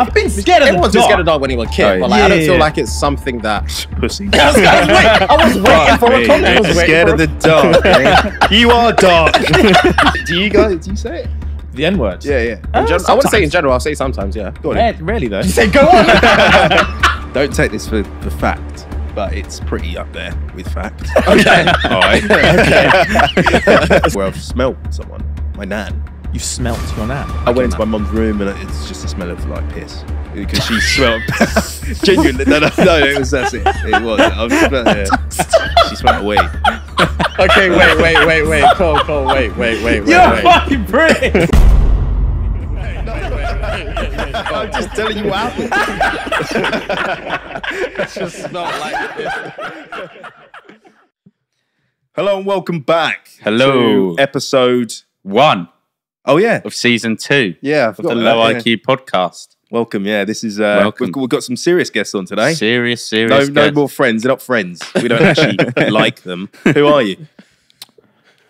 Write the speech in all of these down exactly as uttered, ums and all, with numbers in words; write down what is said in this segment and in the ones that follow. I've been scared of Everyone's the dark. Everyone's been scared of the dark when he was a kid, oh, yeah. but like, yeah, I don't yeah, feel yeah. like it's something that... Pussy. I was, I was, wait, I was waiting dark, for a comment. I was scared of the dark. Man. You are dark. Do you guys, do you say it? The N-word? Yeah, yeah. Oh, general, I wouldn't say in general, I'll say sometimes, yeah. Go on. Yeah, really though. You say go on. Don't take this for, for fact, but it's pretty up there with fact. Okay. All right. Okay. Where I've smelt someone, my nan. You smelt your nan? I went into my mum's room and it's just the smell of like piss. Because she smelled genuinely. No, no, no, it was, that's it. It was. I was yeah. She smelled away. Okay, wait, wait, wait, wait. Cole, Cole, wait, wait, wait, wait. You're a fucking prick! I'm just telling you what happened. It's just not like this. Hello and welcome back. Hello. To episode one. Oh, yeah. Of season two. Yeah. Of the Low that, yeah. I Q podcast. Welcome, yeah. This is uh, welcome. We've, we've got some serious guests on today. Serious, serious. No, guests. No more friends. They're not friends. We don't actually like them. Who are you?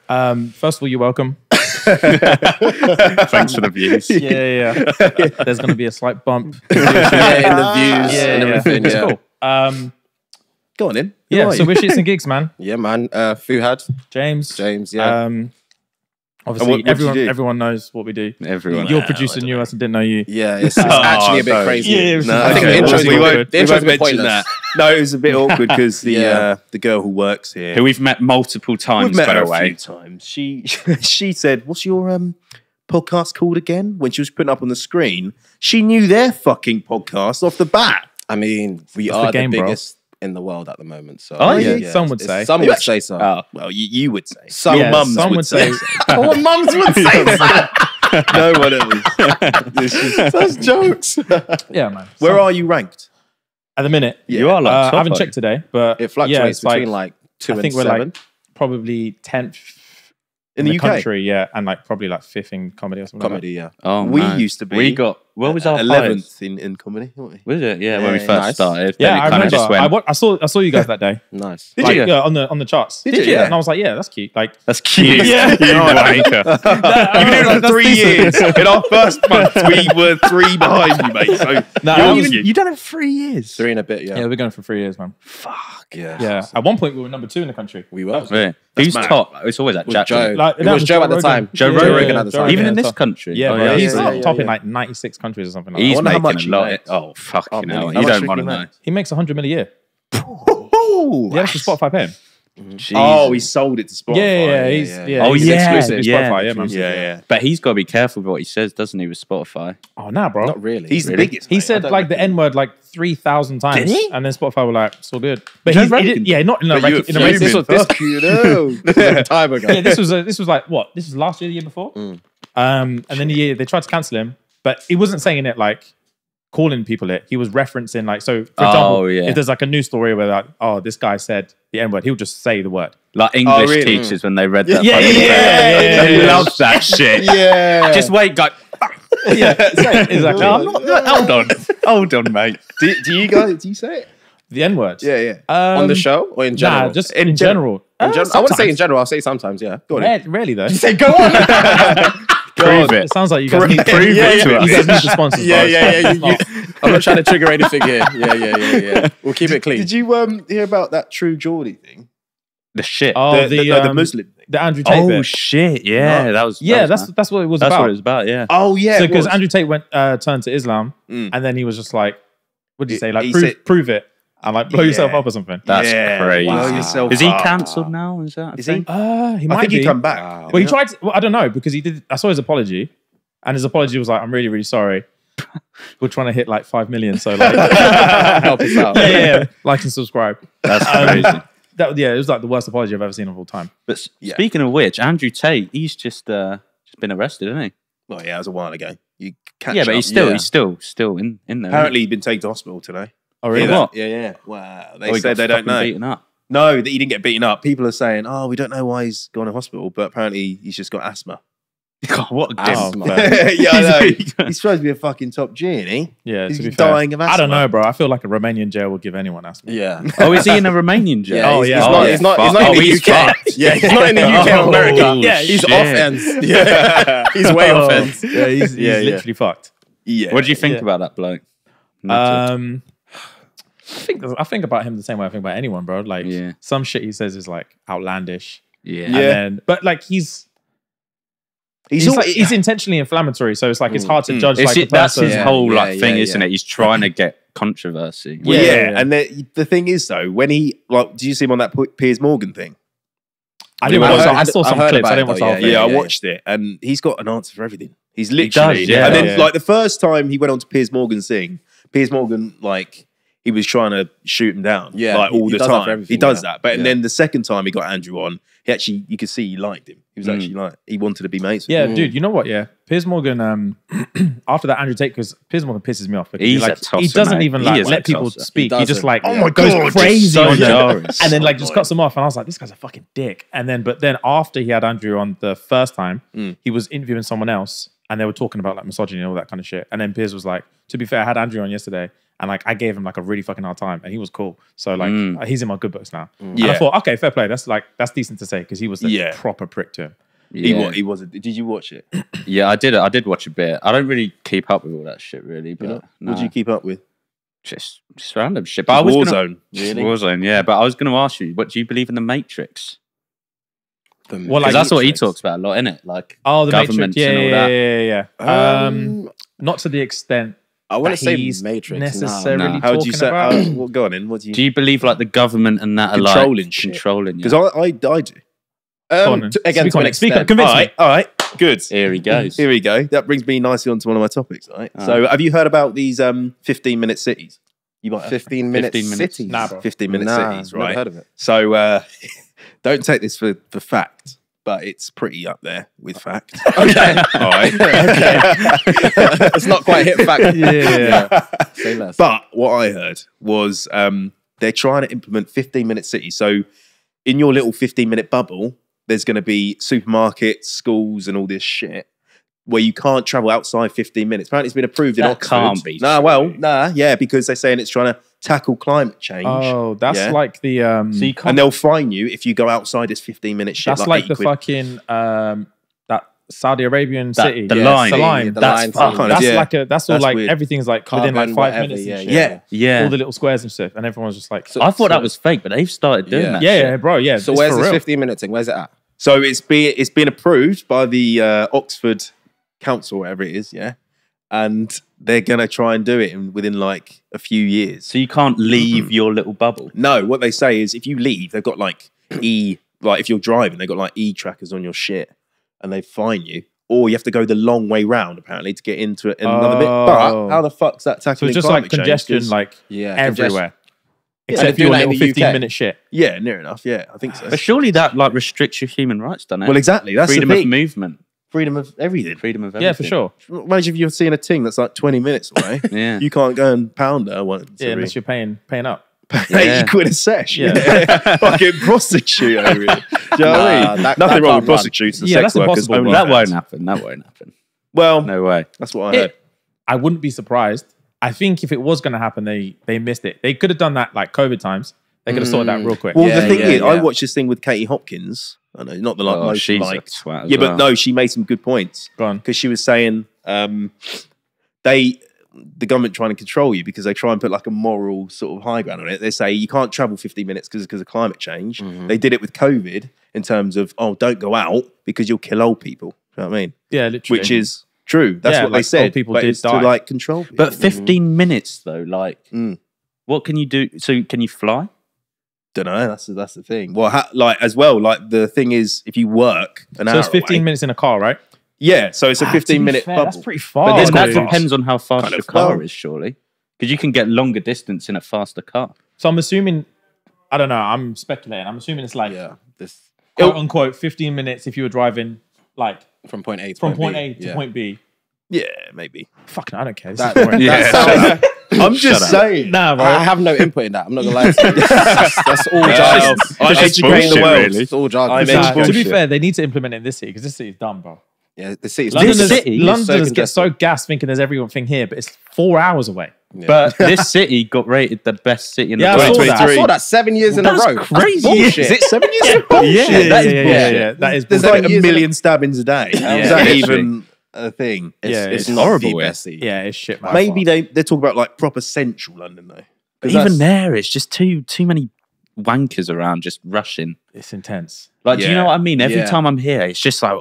Um, first of all, you're welcome. Thanks for the views. Yeah, yeah. yeah. There's going to be a slight bump yeah, in the views yeah, and yeah. everything. It's yeah. cool. Um, Go on in. Who yeah. So we're ShxtsnGigs, man. Yeah, man. Uh, Fuhad, James, James. Yeah. Um, Obviously, what, what everyone everyone knows what we do. Everyone, your nah, producer knew us and didn't know you. Yeah, it's, it's oh, actually a bit so, crazy. Yeah, no, no, I think okay. the intro's we won't, the intro's we won't mention that. No, it was a bit awkward because the yeah. uh, the girl who works here, who we've met multiple times, we've met by her the way, a few times. She she said, "What's your um podcast called again?" When she was putting up on the screen, she knew their fucking podcast off the bat. I mean, we That's are the, game, the biggest. Bro. in the world at the moment, so oh, yeah, yeah. some would say some would say so. Oh, well, you, you would say some yeah, mums some would, would say, say so. All mums would say so. No one else. That's jokes. Yeah, man. Where some... are you ranked at the minute? Yeah. You are like uh, top, I haven't checked today, but it fluctuates yeah, between like, like two I think and we're seven. Like probably tenth in, in the, the U K country, yeah, and like probably like fifth in comedy or something. Comedy, like that. yeah. Oh, we man. used to be. We got. What was our eleventh in, in comedy? Weren't we? Was it? Yeah, yeah, when we first nice. started. Yeah, I remember. Just went. I, I saw. I saw you guys that day. Nice. Did like, you? Yeah, on the on the charts. Did, Did you? Yeah. And I was like, yeah, that's cute. Like that's cute. Yeah. You know, like, you've been doing it for three years. In our first month, we were three behind you, mate. So no, you've you. you done it three years. Three and a bit. Yeah. Yeah, we're going for three years, man. Fuck. Yeah. Yeah. At one point, we were number two in the country. We were. Who's top? It's always like Joe. It was Joe at the time. Joe Rogan at the time. Even in this country. Yeah, he's top in like ninety-six countries. Or something like that. He's making much a lot. Of, oh, fucking hell. You don't want to know. He makes one hundred mil a year. Oh, yeah, that's Spotify pay him. Jeez. Oh, he sold it to Spotify. Yeah, yeah, he's, yeah, yeah. Oh, he's yeah, exclusive to yeah. Spotify. Yeah, man. Yeah, yeah. But he's got to be careful with what he says, doesn't he, with Spotify? Oh, nah, bro. Not really. He's really? the biggest. He mate. said like the N word like three thousand times. Did he? And then Spotify were like, it's all good. But he's, he did, yeah, not in a record. This was this was like, what? This was last year, the year before? And then the year they tried to cancel him. But he wasn't saying it like calling people it. He was referencing like, so for example, oh, yeah. if there's like a news story where like, oh, this guy said the N word, he'll just say the word. Like English oh, really? teachers mm. when they read that. Yeah, yeah, yeah, yeah, They yeah. love that shit. Yeah. Just wait, go. yeah, exactly. No, I'm not, no, hold on. Hold on, mate. Do, do you guys, do you say it? The N word? Yeah, yeah. Um, On the show or in general? Nah, just in, in general. general. In gen uh, I wouldn't say in general. I'll say sometimes, yeah. Go on. Rare, rarely though. You say, go on. Prove it. It sounds like you guys need prove yeah, it to yeah, us. You guys need the sponsors. Yeah, yeah, yeah. You, you, I'm not trying to trigger anything here. Yeah, yeah, yeah, yeah. We'll keep it clean. Did you um hear about that True Geordie thing? The shit. Oh, the the, the, um, no, the Muslim thing. The Andrew Tate. Oh bit. shit! Yeah, no. that was. Yeah, that was that's mad. that's what it was. That's about. what it was about. Yeah. Oh yeah. So because Andrew Tate went uh, turned to Islam, mm. and then he was just like, "What did you say? Like, prove, said, prove it." And like blow yeah. yourself up or something. That's yeah. crazy. Blow yourself is he cancelled now? Is that? Is thing? he? Uh, he might I think be. he come back. Wow. Well, he tried. To, well, I don't know because he did. I saw his apology, and his apology was like, "I'm really, really sorry. We're trying to hit like five million, so like help us out. Yeah, yeah, yeah. Like and subscribe." That's um, crazy. That yeah, it was like the worst apology I've ever seen of all time. But yeah. speaking of which, Andrew Tate, he's just uh, just been arrested, isn't he? Well, yeah, it was a while ago. You catch yeah, but up. he's still yeah. he's still still in in there. Apparently, he's been taken to hospital today. Oh really? Yeah, yeah, yeah. Wow. They oh, said they don't know. Beaten up. No, that he didn't get beaten up. People are saying, "Oh, we don't know why he's gone to hospital," but apparently he's just got asthma. God, what asthma? yeah, I know. He's supposed to be a fucking top G, isn't he? Yeah, he's dying fair. of asthma. I don't know, bro. I feel like a Romanian jail would give anyone asthma. Yeah. Oh, is he in a Romanian jail? Yeah, oh yeah. He's oh, not. He's not, he's not oh, in the U K. yeah, he's not in the U K or America. Yeah, he's offense. Yeah, he's way offense. Yeah, he's literally fucked. Yeah. What do you think yeah. about that bloke? Not um, I think I think about him the same way I think about anyone, bro. Like yeah. some shit he says is like outlandish. Yeah. And yeah. Then, but like he's. He's, he's, like, he's intentionally inflammatory, so it's like it's hard to judge. Like it, that's his yeah, whole like yeah, thing, yeah, isn't yeah. it? He's trying to get controversy. Yeah, yeah. yeah. and the, the thing is, though, when he like, do you see him on that Piers Morgan thing? I didn't. I, heard, I saw some I clips. I didn't watch the whole thing. Yeah, I watched it, and he's got an answer for everything. He's literally. He does, yeah, and then, yeah. like the first time he went on to Piers Morgan's thing, Piers Morgan like he was trying to shoot him down. Yeah, like all he, the he time he does yeah. that. But and then the second time he got Andrew on, he actually you could see he liked him. He was actually like, he wanted to be mates with yeah, him. Dude, you know what, yeah? Piers Morgan, um, after that Andrew Tate, because Piers Morgan pisses me off. Because he's he, like, tosser, he doesn't mate. even like, let people tosser. speak. He, he just like, oh my goes God, crazy so on them. And then like, just cuts them off. And I was like, this guy's a fucking dick. And then, but then after he had Andrew on the first time, mm. he was interviewing someone else and they were talking about like misogyny and all that kind of shit. And then Piers was like, to be fair, I had Andrew on yesterday and like, I gave him like a really fucking hard time and he was cool. So like, mm. he's in my good books now. Mm. And yeah. I thought, okay, fair play. That's like, that's decent to say because he was the yeah. proper prick to him. Yeah. He was, he was a, did you watch it? Yeah, I did. I did watch a bit. I don't really keep up with all that shit, really. But yeah. no. What do you keep up with? Just, just random shit. But I was Warzone, gonna, really? Warzone, yeah. But I was going to ask you, what do you believe in the Matrix? The Matrix. Well, like, that's Matrix. What he talks about a lot, innit? Like oh, the governments Matrix. Yeah, and all that. Yeah, yeah, yeah. Um, um, not to the extent. I wouldn't say Matrix necessarily. No, no. How would you say? About? How, well, go on in. What do you? Do you believe like the government and that controlling, like, shit. controlling? Because yeah. I, I, I do. Um, to, again, speak on it. Speak on, convince all right, me. All right, good. Here he goes. Here we go. That brings me nicely onto one of my topics. All right. All so, right. have you heard about these um, fifteen-minute cities? You might have. fifteen-minute cities. Nah, bro. fifteen-minute nah, cities. Right. Never heard of it. So, uh, don't take this for for fact, but it's pretty up there with fact. Okay. All right. Okay. It's not quite hit fact. Yeah. yeah. Say less. But what I heard was um, they're trying to implement fifteen-minute cities. So, in your little fifteen-minute bubble. There's going to be supermarkets, schools, and all this shit where you can't travel outside fifteen minutes. Apparently, it's been approved in Oxford. That can't be. Nah, well, nah, yeah, because they're saying it's trying to tackle climate change. Oh, that's yeah. like the... Um, so you can't, and they'll fine you if you go outside this fifteen-minute shit. That's like, like the fucking... Um, that Saudi Arabian that, city. The yeah, line. Salim, yeah, the that's line fuck, that's yeah. like a... That's all that's like... Weird. Everything's like Carbon, within like five whatever, minutes. Yeah, yeah, yeah. All the little squares and stuff. And everyone's just like... So, I thought so, that was fake, but they've started doing yeah. that. Yeah, yeah, bro, yeah. So where's this fifteen-minute thing? Where's it at? So it's been, it's been approved by the uh, Oxford Council, whatever it is, yeah? And they're going to try and do it in, within like a few years. So you can't leave mm-hmm. your little bubble? No, what they say is if you leave, they've got like E, like if you're driving, they've got like E-trackers on your shit and they fine you. Or you have to go the long way round, apparently, to get into it in oh. another bit. But how the fuck's that tackling climate change? So it's just like congestion, change? like yeah, everywhere. Congestion. Except if you're like little fifteen-minute shit. Yeah, near enough. Yeah, I think so. But surely that like restricts your human rights, doesn't it? Well, exactly. That's freedom of movement, freedom of everything, freedom of everything. Yeah, for sure. Imagine if you're seeing a ting that's like twenty minutes away. Yeah, you can't go and pound her once. Yeah, unless you're paying paying up. Pay you quid a sesh. Yeah, fucking prostitute. Do you know what I mean? Nothing wrong with prostitutes and sex workers. That won't happen. That won't happen. Well, no way. That's what I heard. I wouldn't be surprised. I think if it was going to happen, they they missed it. They could have done that like COVID times. They could have mm. sorted that real quick. Well, yeah, the thing yeah, is, yeah. I watched this thing with Katie Hopkins. I know, not the like. Oh, she's like, twat as yeah, well. But no, she made some good points. Go on, because she was saying um, they the government trying to control you because they try and put like a moral sort of high ground on it. They say you can't travel fifteen minutes because because of climate change. Mm-hmm. They did it with COVID in terms of oh, don't go out because you'll kill old people. You know what I mean? Yeah, literally. Which is. True, that's yeah, what like they said. People but did it's die. To like control. People. But fifteen mm. minutes though, like, mm. what can you do? So can you fly? Don't know. That's that's the thing. Well, ha like as well, like the thing is, if you work an so hour, so it's fifteen away, minutes in a car, right? Yeah. So it's ah, a fifteen-minute bubble. That's pretty far. But that depends on how fast kind your car far. Is, surely, because you can get longer distance in a faster car. So I'm assuming. I don't know. I'm speculating. I'm assuming it's like yeah, this quote unquote fifteen minutes if you were driving like. From point A to From point, point A to yeah. point B. Yeah, maybe. Fucking, I don't care. That, that yeah, sounds, I'm just saying. Nah, bro. I have no input in that. I'm not going to lie to you. That's, that's all jargon. I'm educating the world. Really. It's all jargon. Exactly. To be fair, they need to implement it in this city because this city's dumb, bro. Yeah, the city's London this is, city. London so gets so gassed thinking there's everything here, but it's four hours away. Yeah. But this city got rated the best city in the world. Yeah, I saw that. I saw that seven years well, in a row. That's crazy. That's is it seven years? Yeah, bullshit. Yeah, yeah, that is bullshit. Yeah, yeah, yeah. That is bullshit. There's like a million stabbings a day. How yeah, is that even? a thing. It's, yeah, it's, it's horrible. It's, yeah, it's shit. Maybe they, they talk about like proper central London though. But even there, it's just too too many wankers around just rushing. It's intense. Like, yeah. do you know what I mean? Every yeah. time I'm here, it's just like...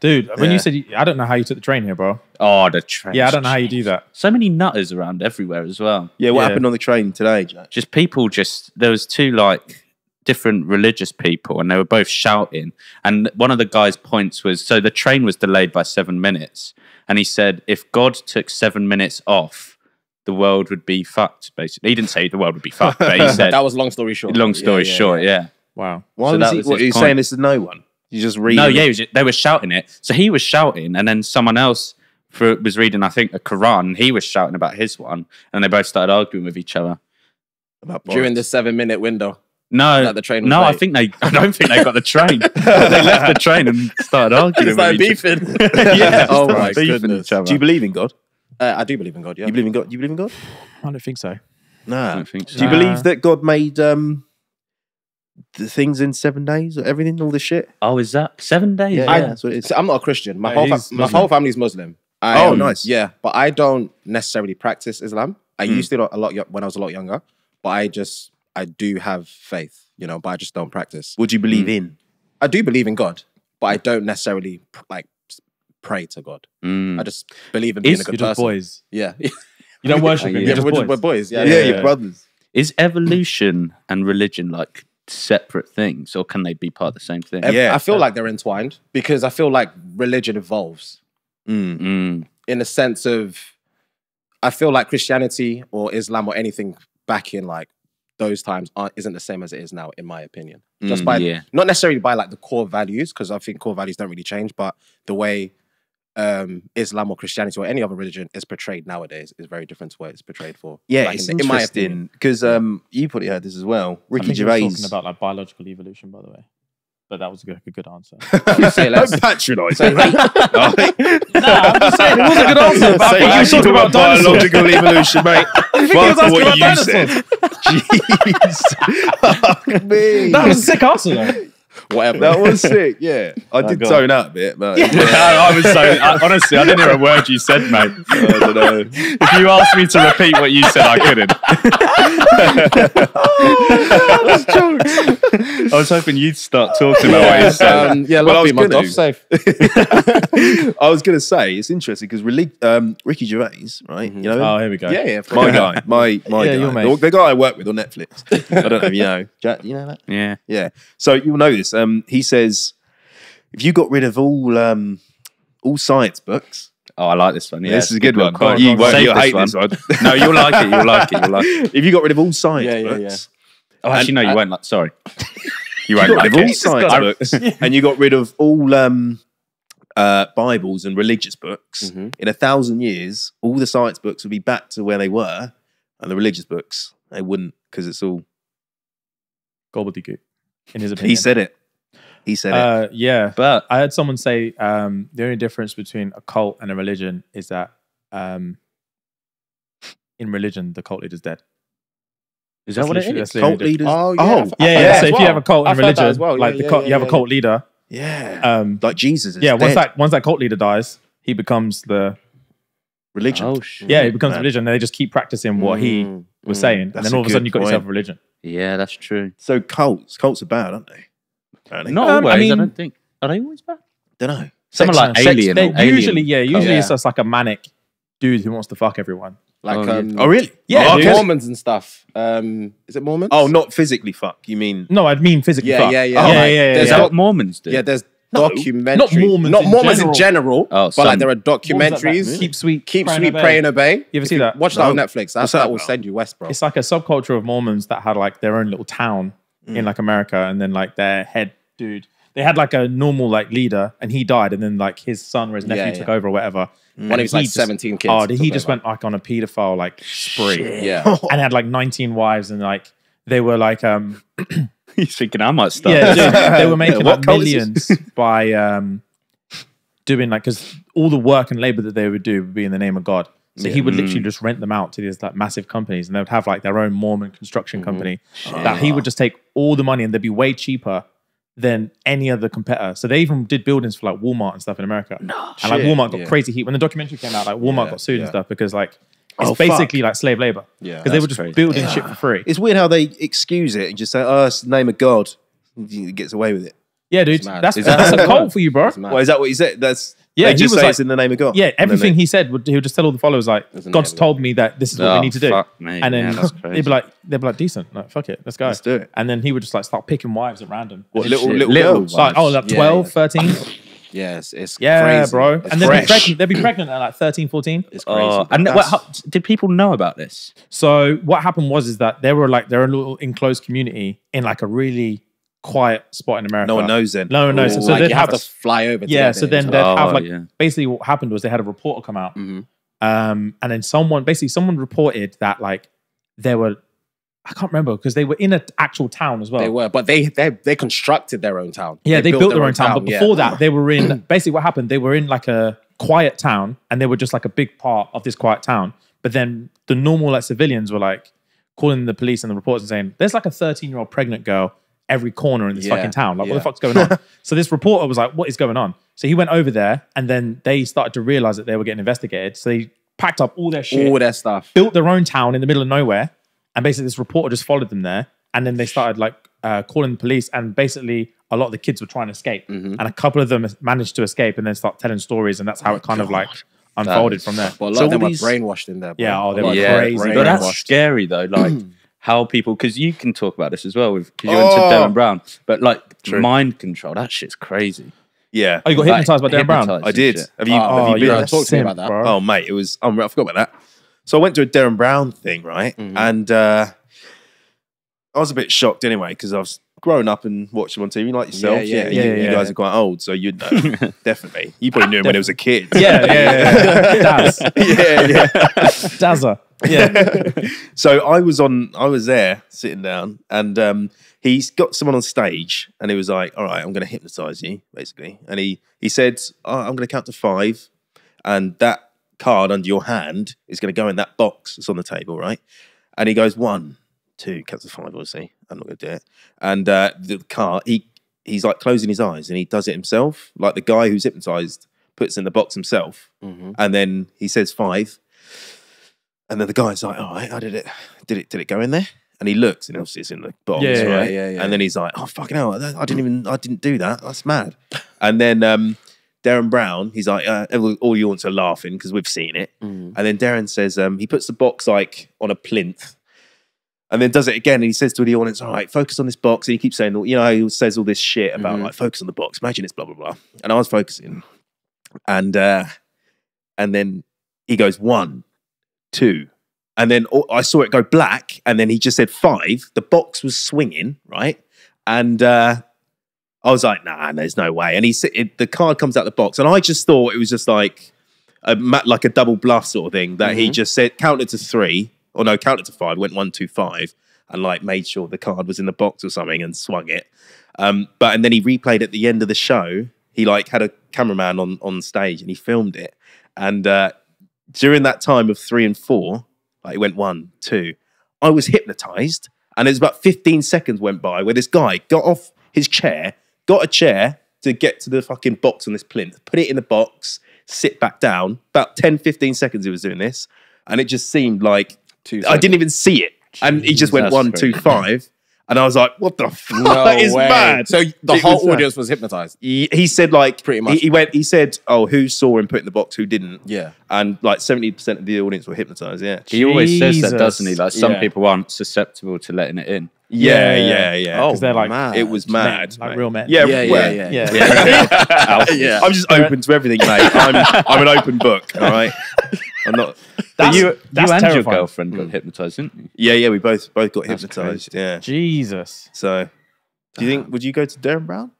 Dude, when yeah. you said... You, I don't know how you took the train here, bro. Oh, the train. Yeah, I don't know how you do that. So many nutters around everywhere as well. Yeah, what yeah. happened on the train today, Jack? Just people just... There was two, like, different religious people, and they were both shouting. And one of the guy's points was... So the train was delayed by seven minutes. And he said, if God took seven minutes off, the world would be fucked, basically. He didn't say the world would be fucked, but he said... That was long story short. Long story yeah, yeah, short, yeah. yeah. Wow. Why so was he, was what, are you saying this to no one? You just read No, it. yeah, just, they were shouting it. So he was shouting, and then someone else for, was reading, I think, a Quran. He was shouting about his one, and they both started arguing with each other. About During the seven-minute window? No, like the train no, late. I think they. I don't think they got the train. They left the train and started arguing. Started beefing. yeah. Oh, my goodness. Do you believe in God? Uh, I do believe in God, yeah. You believe in God? You believe in God? I don't think so. No. I don't think so. Do you nah. believe that God made... Um, the things in seven days, everything, all this shit. Oh, is that seven days? Yeah, I, yeah that's what it is. So I'm not a Christian. My, no, whole, fa my whole family's Muslim. I, oh, um, nice. Yeah, but I don't necessarily practice Islam. I mm. used to a lot when I was a lot younger, but I just, I do have faith, you know, but I just don't practice. Would you believe mm. in? I do believe in God, but I don't necessarily like pray to God. Mm. I just believe in being is, a good you're person. You're just boys. Yeah. You don't worship him, yeah, you're just we're boys. We're boys, yeah. Yeah, yeah, yeah. Your brothers. Is evolution and religion like... separate things, or can they be part of the same thing? Yeah, I feel like they're entwined because I feel like religion evolves mm, mm. in a sense of, I feel like Christianity or Islam or anything back in like those times aren't, isn't the same as it is now, in my opinion. Just mm, by, yeah. not necessarily by like the core values, because I think core values don't really change, but the way um, Islam or Christianity or any other religion is portrayed nowadays is very different to what it's portrayed for. Yeah, like it's in, the, in my opinion, because um, you probably heard this as well. Ricky Gervais he was talking about like biological evolution, by the way. But that was a good, a good answer. say Don't patronise me. Nah, I'm just saying it was a good answer. But you were talking about biological evolution, mate. You think was asking about dinosaurs? Jeez, fuck me. That was a sick answer, though. Whatever. That was sick, yeah. I oh, did God. tone up a bit, but yeah. Yeah. I, I was so I, honestly, I didn't hear a word you said, mate. I don't know. If you asked me to repeat what you said, I couldn't. Oh, that's jokes. I was hoping you'd start talking about what you said. Um, yeah, well, I was going safe. I was going to say it's interesting because um, Ricky Gervais, right? Mm-hmm. You know? Oh, here we go. Yeah, yeah. My guy, my my yeah, guy, the, the guy I work with on Netflix. I don't know if you know. Jack, you know that? Yeah, yeah. So you'll know this. Um, he says, if you got rid of all um, all science books. Oh, I like this one. Yeah, this is a good, good one. But you won't, you'll hate this one. This one. No, you'll like it. You'll like it. You'll like it. If you got rid of all science yeah, yeah, books. Yeah. Oh, actually, no, you I, won't like Sorry. You won't you got like rid of all science books. Yeah. And you got rid of all um, uh, Bibles and religious books. Mm-hmm. In a thousand years, all the science books would be back to where they were. And the religious books, they wouldn't, because it's all... gobbledygook. In his opinion. He said it. He said uh, it. Yeah. But I heard someone say um, the only difference between a cult and a religion is that um, in religion, the cult leader is dead. Is that that's what it is? Cult leaders. Oh, yeah. Oh, yeah, yeah. yeah. So if well. you have a cult in religion, well. like yeah, the yeah, cult, yeah, you have yeah, a cult yeah. leader. Yeah. Um, like Jesus is yeah, dead. Yeah. Once that, once that cult leader dies, he becomes the religion. Oh, shit. Yeah, he becomes Man. religion. And they just keep practicing what mm, he mm, was saying. And then all of a sudden, you've got yourself a religion. Yeah, that's true. So cults, cults are bad, aren't they? Apparently. Not um, always. I, mean, I don't think. Are they always bad? Don't know. Someone like sex, alien, or alien. Usually, yeah. Usually, yeah. it's just like a manic dude who wants to fuck everyone. Like, oh, um, yeah. oh really? Yeah, oh, Mormons and stuff. Um, is it Mormons? Oh, not physically fuck. You mean? No, I mean physically. Yeah, fuck. yeah, yeah. Oh, yeah, right. yeah, yeah. There's yeah. what Mormons do. Yeah, there's no, documentary. Not Mormons. Not Mormons in general. In general oh, but like there are documentaries. Keep sweet, keep sweet, pray and obey. You ever see that? Watch that on Netflix. That will send you west, bro. It's like a subculture of Mormons that had like their own little town. Mm. In like America, and then like their head dude, they had like a normal like leader, and he died, and then like his son or his nephew yeah, yeah. took over or whatever. Mm. When he was like just, seventeen kids. Oh, he just went like on a pedophile like spree, Shit. yeah, and had like nineteen wives, and like they were like um, he's thinking I might start. Yeah, dude, they were making yeah, like millions by um doing like because all the work and labor that they would do would be in the name of God. So yeah. he would literally mm. just rent them out to these like massive companies, and they would have like their own Mormon construction mm. company. Oh. That he would just take all the money, and they'd be way cheaper than any other competitor. So they even did buildings for like Walmart and stuff in America. No, and like Walmart got yeah. crazy heat when the documentary came out. Like Walmart yeah, got sued yeah. and stuff because like it's oh, basically fuck. like slave labor. Yeah, because they were just crazy. building yeah. shit for free. It's weird how they excuse it and just say, "Oh, it's the name of God." He gets away with it. Yeah, dude, that's that that's a cult for you, bro. Well, is that what he said? That's yeah. They just he was say like, "It's in the name of God." Yeah, everything he said, would, he would just tell all the followers like, "God's told me that this is what oh, we need to do." Fuck, mate. And then yeah, they'd be like, "They'd be like, decent, like fuck it, let's go, let's do it." And then he would just like start picking wives at random. What little shit. little, little wives. Like oh, like yeah, twelve, yeah. thirteen. Yeah, it's, it's yeah, crazy. bro. It's and they'd be, pregnant, they'd be pregnant at like thirteen, fourteen. It's crazy. Uh, and what, how, did people know about this? So what happened was is that they were like they're a little enclosed community in like a really quiet spot in America. No one knows then. No one knows. Ooh, so like they'd you have, have to fly over. Yeah. So then they'd oh, have like yeah. basically what happened was they had a reporter come out, mm-hmm. um, and then someone basically someone reported that like there were. I can't remember because they were in an actual town as well. They were, but they they, they constructed their own town. Yeah, they, they built, built their, their own town. town but before yeah. that, they were in, basically what happened, they were in like a quiet town and they were just like a big part of this quiet town. But then the normal like civilians were like calling the police and the reporters and saying, there's like a thirteen-year-old pregnant girl every corner in this yeah. fucking town. Like, yeah. what the fuck's going on? So this reporter was like, what is going on? So he went over there and then they started to realize that they were getting investigated. So they packed up all their shit. All their stuff. Built their own town in the middle of nowhere. And basically this reporter just followed them there. And then they started like uh, calling the police. And basically a lot of the kids were trying to escape. Mm-hmm. And a couple of them managed to escape and then start telling stories. And that's how oh it kind God. of like unfolded is, from there. But a lot so of them were these... brainwashed in there. Bro. Yeah, oh, they were yeah, crazy. Brainwashed. But that's scary though. Like how people, because you can talk about this as well because you went oh. to Derren Brown. But like True. mind control, that shit's crazy. Yeah. Oh, you got like, hypnotized by Derren Brown? I did. Shit. Have you, oh, have you yeah, been talked to me about that? Bro. Oh, mate, it was, um, I forgot about that. So I went to a Derren Brown thing, right? Mm-hmm. And uh, I was a bit shocked anyway because I was grown up and watched him on T V like yourself. Yeah, yeah, yeah, yeah, you, yeah you guys yeah. are quite old, so you'd know. Definitely. You probably knew him when he was a kid. Yeah, yeah, yeah. yeah. Daz. Yeah, yeah. Dazza. Yeah. So I was on, I was there sitting down and um, he's got someone on stage and he was like, all right, I'm going to hypnotize you, basically. And he, he said, oh, I'm going to count to five and that card under your hand is going to go in that box that's on the table, right? And he goes one, two, counts to five. Obviously, I'm not going to do it. And uh, the card, he he's like closing his eyes and he does it himself. Like the guy who's hypnotized puts in the box himself, mm-hmm. and then he says five, and then the guy's like, "All right, I did it. Did it? Did it go in there?" And he looks, and obviously it's in the box, yeah, right? Yeah, yeah, yeah. And then he's like, "Oh fucking hell! I didn't even. I didn't do that. That's mad." And then. um Derren Brown, he's like, uh, all you want are laughing because we've seen it. Mm. And then Derren says, um, he puts the box like on a plinth and then does it again. And he says to the audience, all right, focus on this box. And he keeps saying, you know, he says all this shit about mm-hmm. like, focus on the box. Imagine it's blah, blah, blah. And I was focusing. And, uh, and then he goes one, two. And then oh, I saw it go black. And then he just said five. The box was swinging, right? And, uh, I was like, nah, there's no way. And he it, the card comes out the box, and I just thought it was just like a like a double bluff sort of thing that mm-hmm. he just said counted to three, or no, counted to five, went one, two, five, and like made sure the card was in the box or something and swung it. Um, but and then he replayed at the end of the show. He like had a cameraman on on stage and he filmed it. And uh, during that time of three and four, like it went one, two. I was hypnotized, and it was about fifteen seconds went by where this guy got off his chair. Got a chair to get to the fucking box on this plinth, put it in the box, sit back down. About ten, fifteen seconds he was doing this. And it just seemed like, two I didn't even see it. And he just went That's one, true. two, five. And I was like, what the fuck? No that is way. mad. So the it whole was audience mad. was hypnotized. He, he said like, pretty much. He, he went, he said, oh, who saw him put in the box, who didn't? Yeah. And like seventy percent of the audience were hypnotized, yeah. He Jesus. always says that, doesn't he? Like some yeah. people aren't susceptible to letting it in. Yeah, yeah, yeah. Oh, they're like, mad. It was mad. Like, like real men. Yeah, yeah, well, yeah, yeah. yeah. yeah. yeah. I'm just open to everything, mate. I'm, I'm an open book, all right? I'm not... That's, you that's you and terrifying. Your girlfriend got hypnotised, didn't you? Yeah, yeah, we both both got hypnotised, yeah. Jesus. So, do you think, would you go to Derren Brown?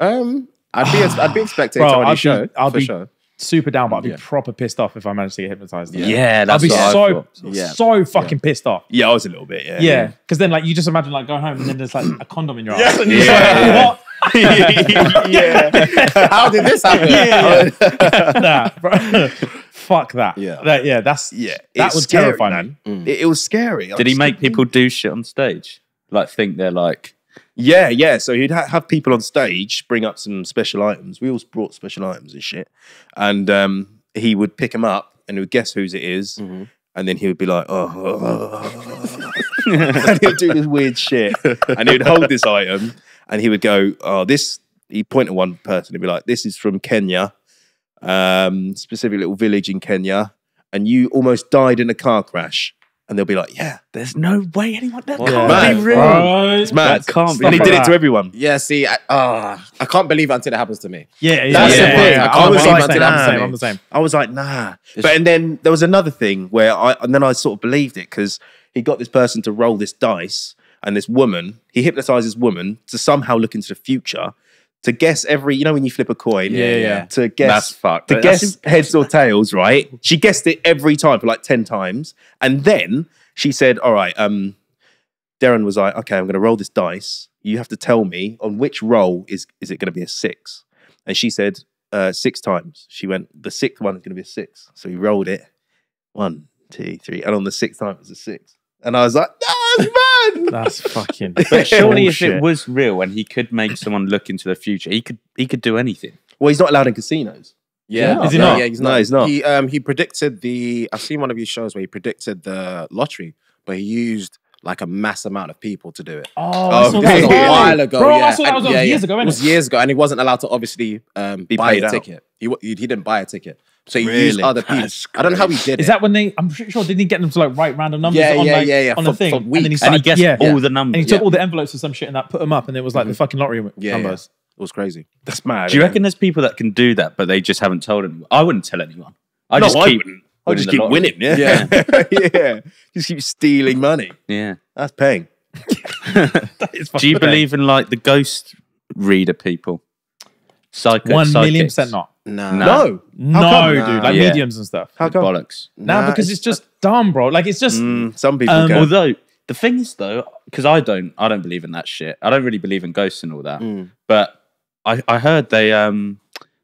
Um, I'd be I'd be expecting to on his show, I'll be sure. super down, but I'd be yeah. proper pissed off if I managed to get hypnotized. Yeah, yeah that's I'd be so yeah. so fucking yeah. pissed off. Yeah, I was a little bit. Yeah, yeah, because yeah. then like you just imagine like going home and then there's like a condom in your ass. Yeah, yeah. What? yeah. How did this happen? Yeah, yeah. nah, bro. Fuck that. Yeah, that, yeah. That's yeah. That it's was scary, terrifying, man. Mm. It, it was scary. I did he make people do shit on stage? Like think they're like Yeah, yeah. So he'd ha have people on stage bring up some special items. We always brought special items and shit. And um, he would pick them up and he would guess whose it is. Mm-hmm. And then he would be like, oh. oh, oh. And he would do this weird shit. And he would hold this item and he would go, oh, this. He'd point at one person and be like, this is from Kenya, um, specific little village in Kenya. And you almost died in a car crash. And they'll be like, yeah, there's no way anyone, that oh, can't mad, be real. Bro. It's mad. That can't be and he did that. It to everyone. Yeah, see, I, uh, I can't believe it until it happens to me. Yeah, yeah. That's yeah, the thing. Yeah, I can't I believe like, until nah, it happens to me. I'm the same. I was like, nah. But, and then there was another thing where I, and then I sort of believed it because he got this person to roll this dice and this woman, he hypnotized this woman to somehow look into the future to guess every, you know when you flip a coin? Yeah, yeah. To guess, that's fucked. To guess that's heads or tails, right? She guessed it every time for like ten times. And then she said, all right, um, Derren was like, okay, I'm going to roll this dice. You have to tell me on which roll is, is it going to be a six? And she said uh, six times. She went, the sixth one is going to be a six. So he rolled it. One, two, three. And on the sixth time, it was a six. And I was like, that's mad. That's fucking. But surely, if it was real and he could make someone look into the future, he could he could do anything. Well, he's not allowed in casinos. Yeah, yeah. Is he not? Yeah, he's not. No, he's not. He um he predicted the. I've seen one of his shows where he predicted the lottery, but he used like a mass amount of people to do it. Oh, oh okay. That was a while ago. Bro, yeah. I saw that was and, yeah, years yeah. ago. Innit? It was years ago, and he wasn't allowed to obviously um Be buy a out. ticket. He he didn't buy a ticket. So he really? used other people. I don't know how he did it. Is that when they, I'm pretty sure, didn't he get them to like write random numbers yeah, on, yeah, like, yeah, yeah. on for, a thing? For weeks. And then he, started, and he guessed yeah. all the numbers. And he took yeah. all the envelopes or some shit and that, put them up, and it was like mm-hmm. the fucking lottery yeah, numbers. Yeah. It was crazy. That's mad. Do you reckon there's people that can do that, but they just haven't told anyone? I wouldn't tell anyone. I no, just I keep, wouldn't. I just keep lottery. winning, yeah. Yeah. yeah. Just keep stealing money. Yeah. That's paying. That is do you paying. believe in like the ghost reader people? Psychic, One psychics. million percent not. Nah. No, no, no, dude. Like yeah. mediums and stuff. How come? Bollocks. Nah, nah because it's, it's just dumb, bro. Like it's just mm, some people. Um, although the thing is, though, because I don't, I don't believe in that shit. I don't really believe in ghosts and all that. Mm. But I, I heard they, um,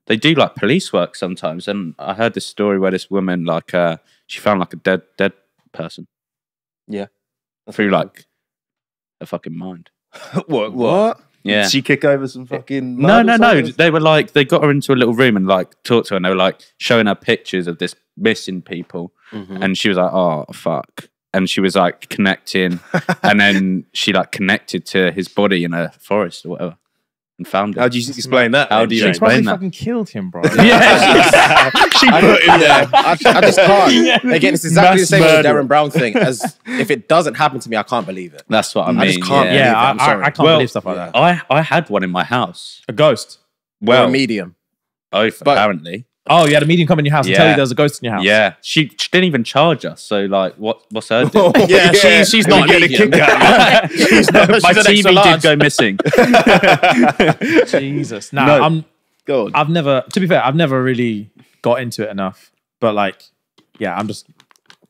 they do like police work sometimes. And I heard this story where this woman, like, uh, she found like a dead, dead person. Yeah, through like a fucking mind. What? What? Yeah. Did she kick over some fucking... No, no, no. They were like, they got her into a little room and like talked to her and they were like showing her pictures of this missing people. Mm-hmm. And she was like, oh, fuck. And she was like connecting. And then she like connected to his body in a forest or whatever. And found him. How do you explain that? How do you she explain that? Fucking killed him, bro. Yeah, she put him there. I, I just can't. Yeah. Again, it's exactly Mass the same murder. as the Derren Brown thing. As if it doesn't happen to me, I can't believe it. That's what I mean. I just can't. Yeah, believe yeah it. I, I can't well, believe stuff like that. I I had one in my house. A ghost. Well, or a medium. Oh, but, apparently. Oh, you had a medium come in your house yeah. and tell you there was a ghost in your house. Yeah, she, she didn't even charge us. So, like, what? What's her? Oh, yeah, she, she's not getting a kick out. My T V did go missing. Jesus, nah, no, I'm. Go on. I've never. To be fair, I've never really got into it enough. But like, yeah, I'm just.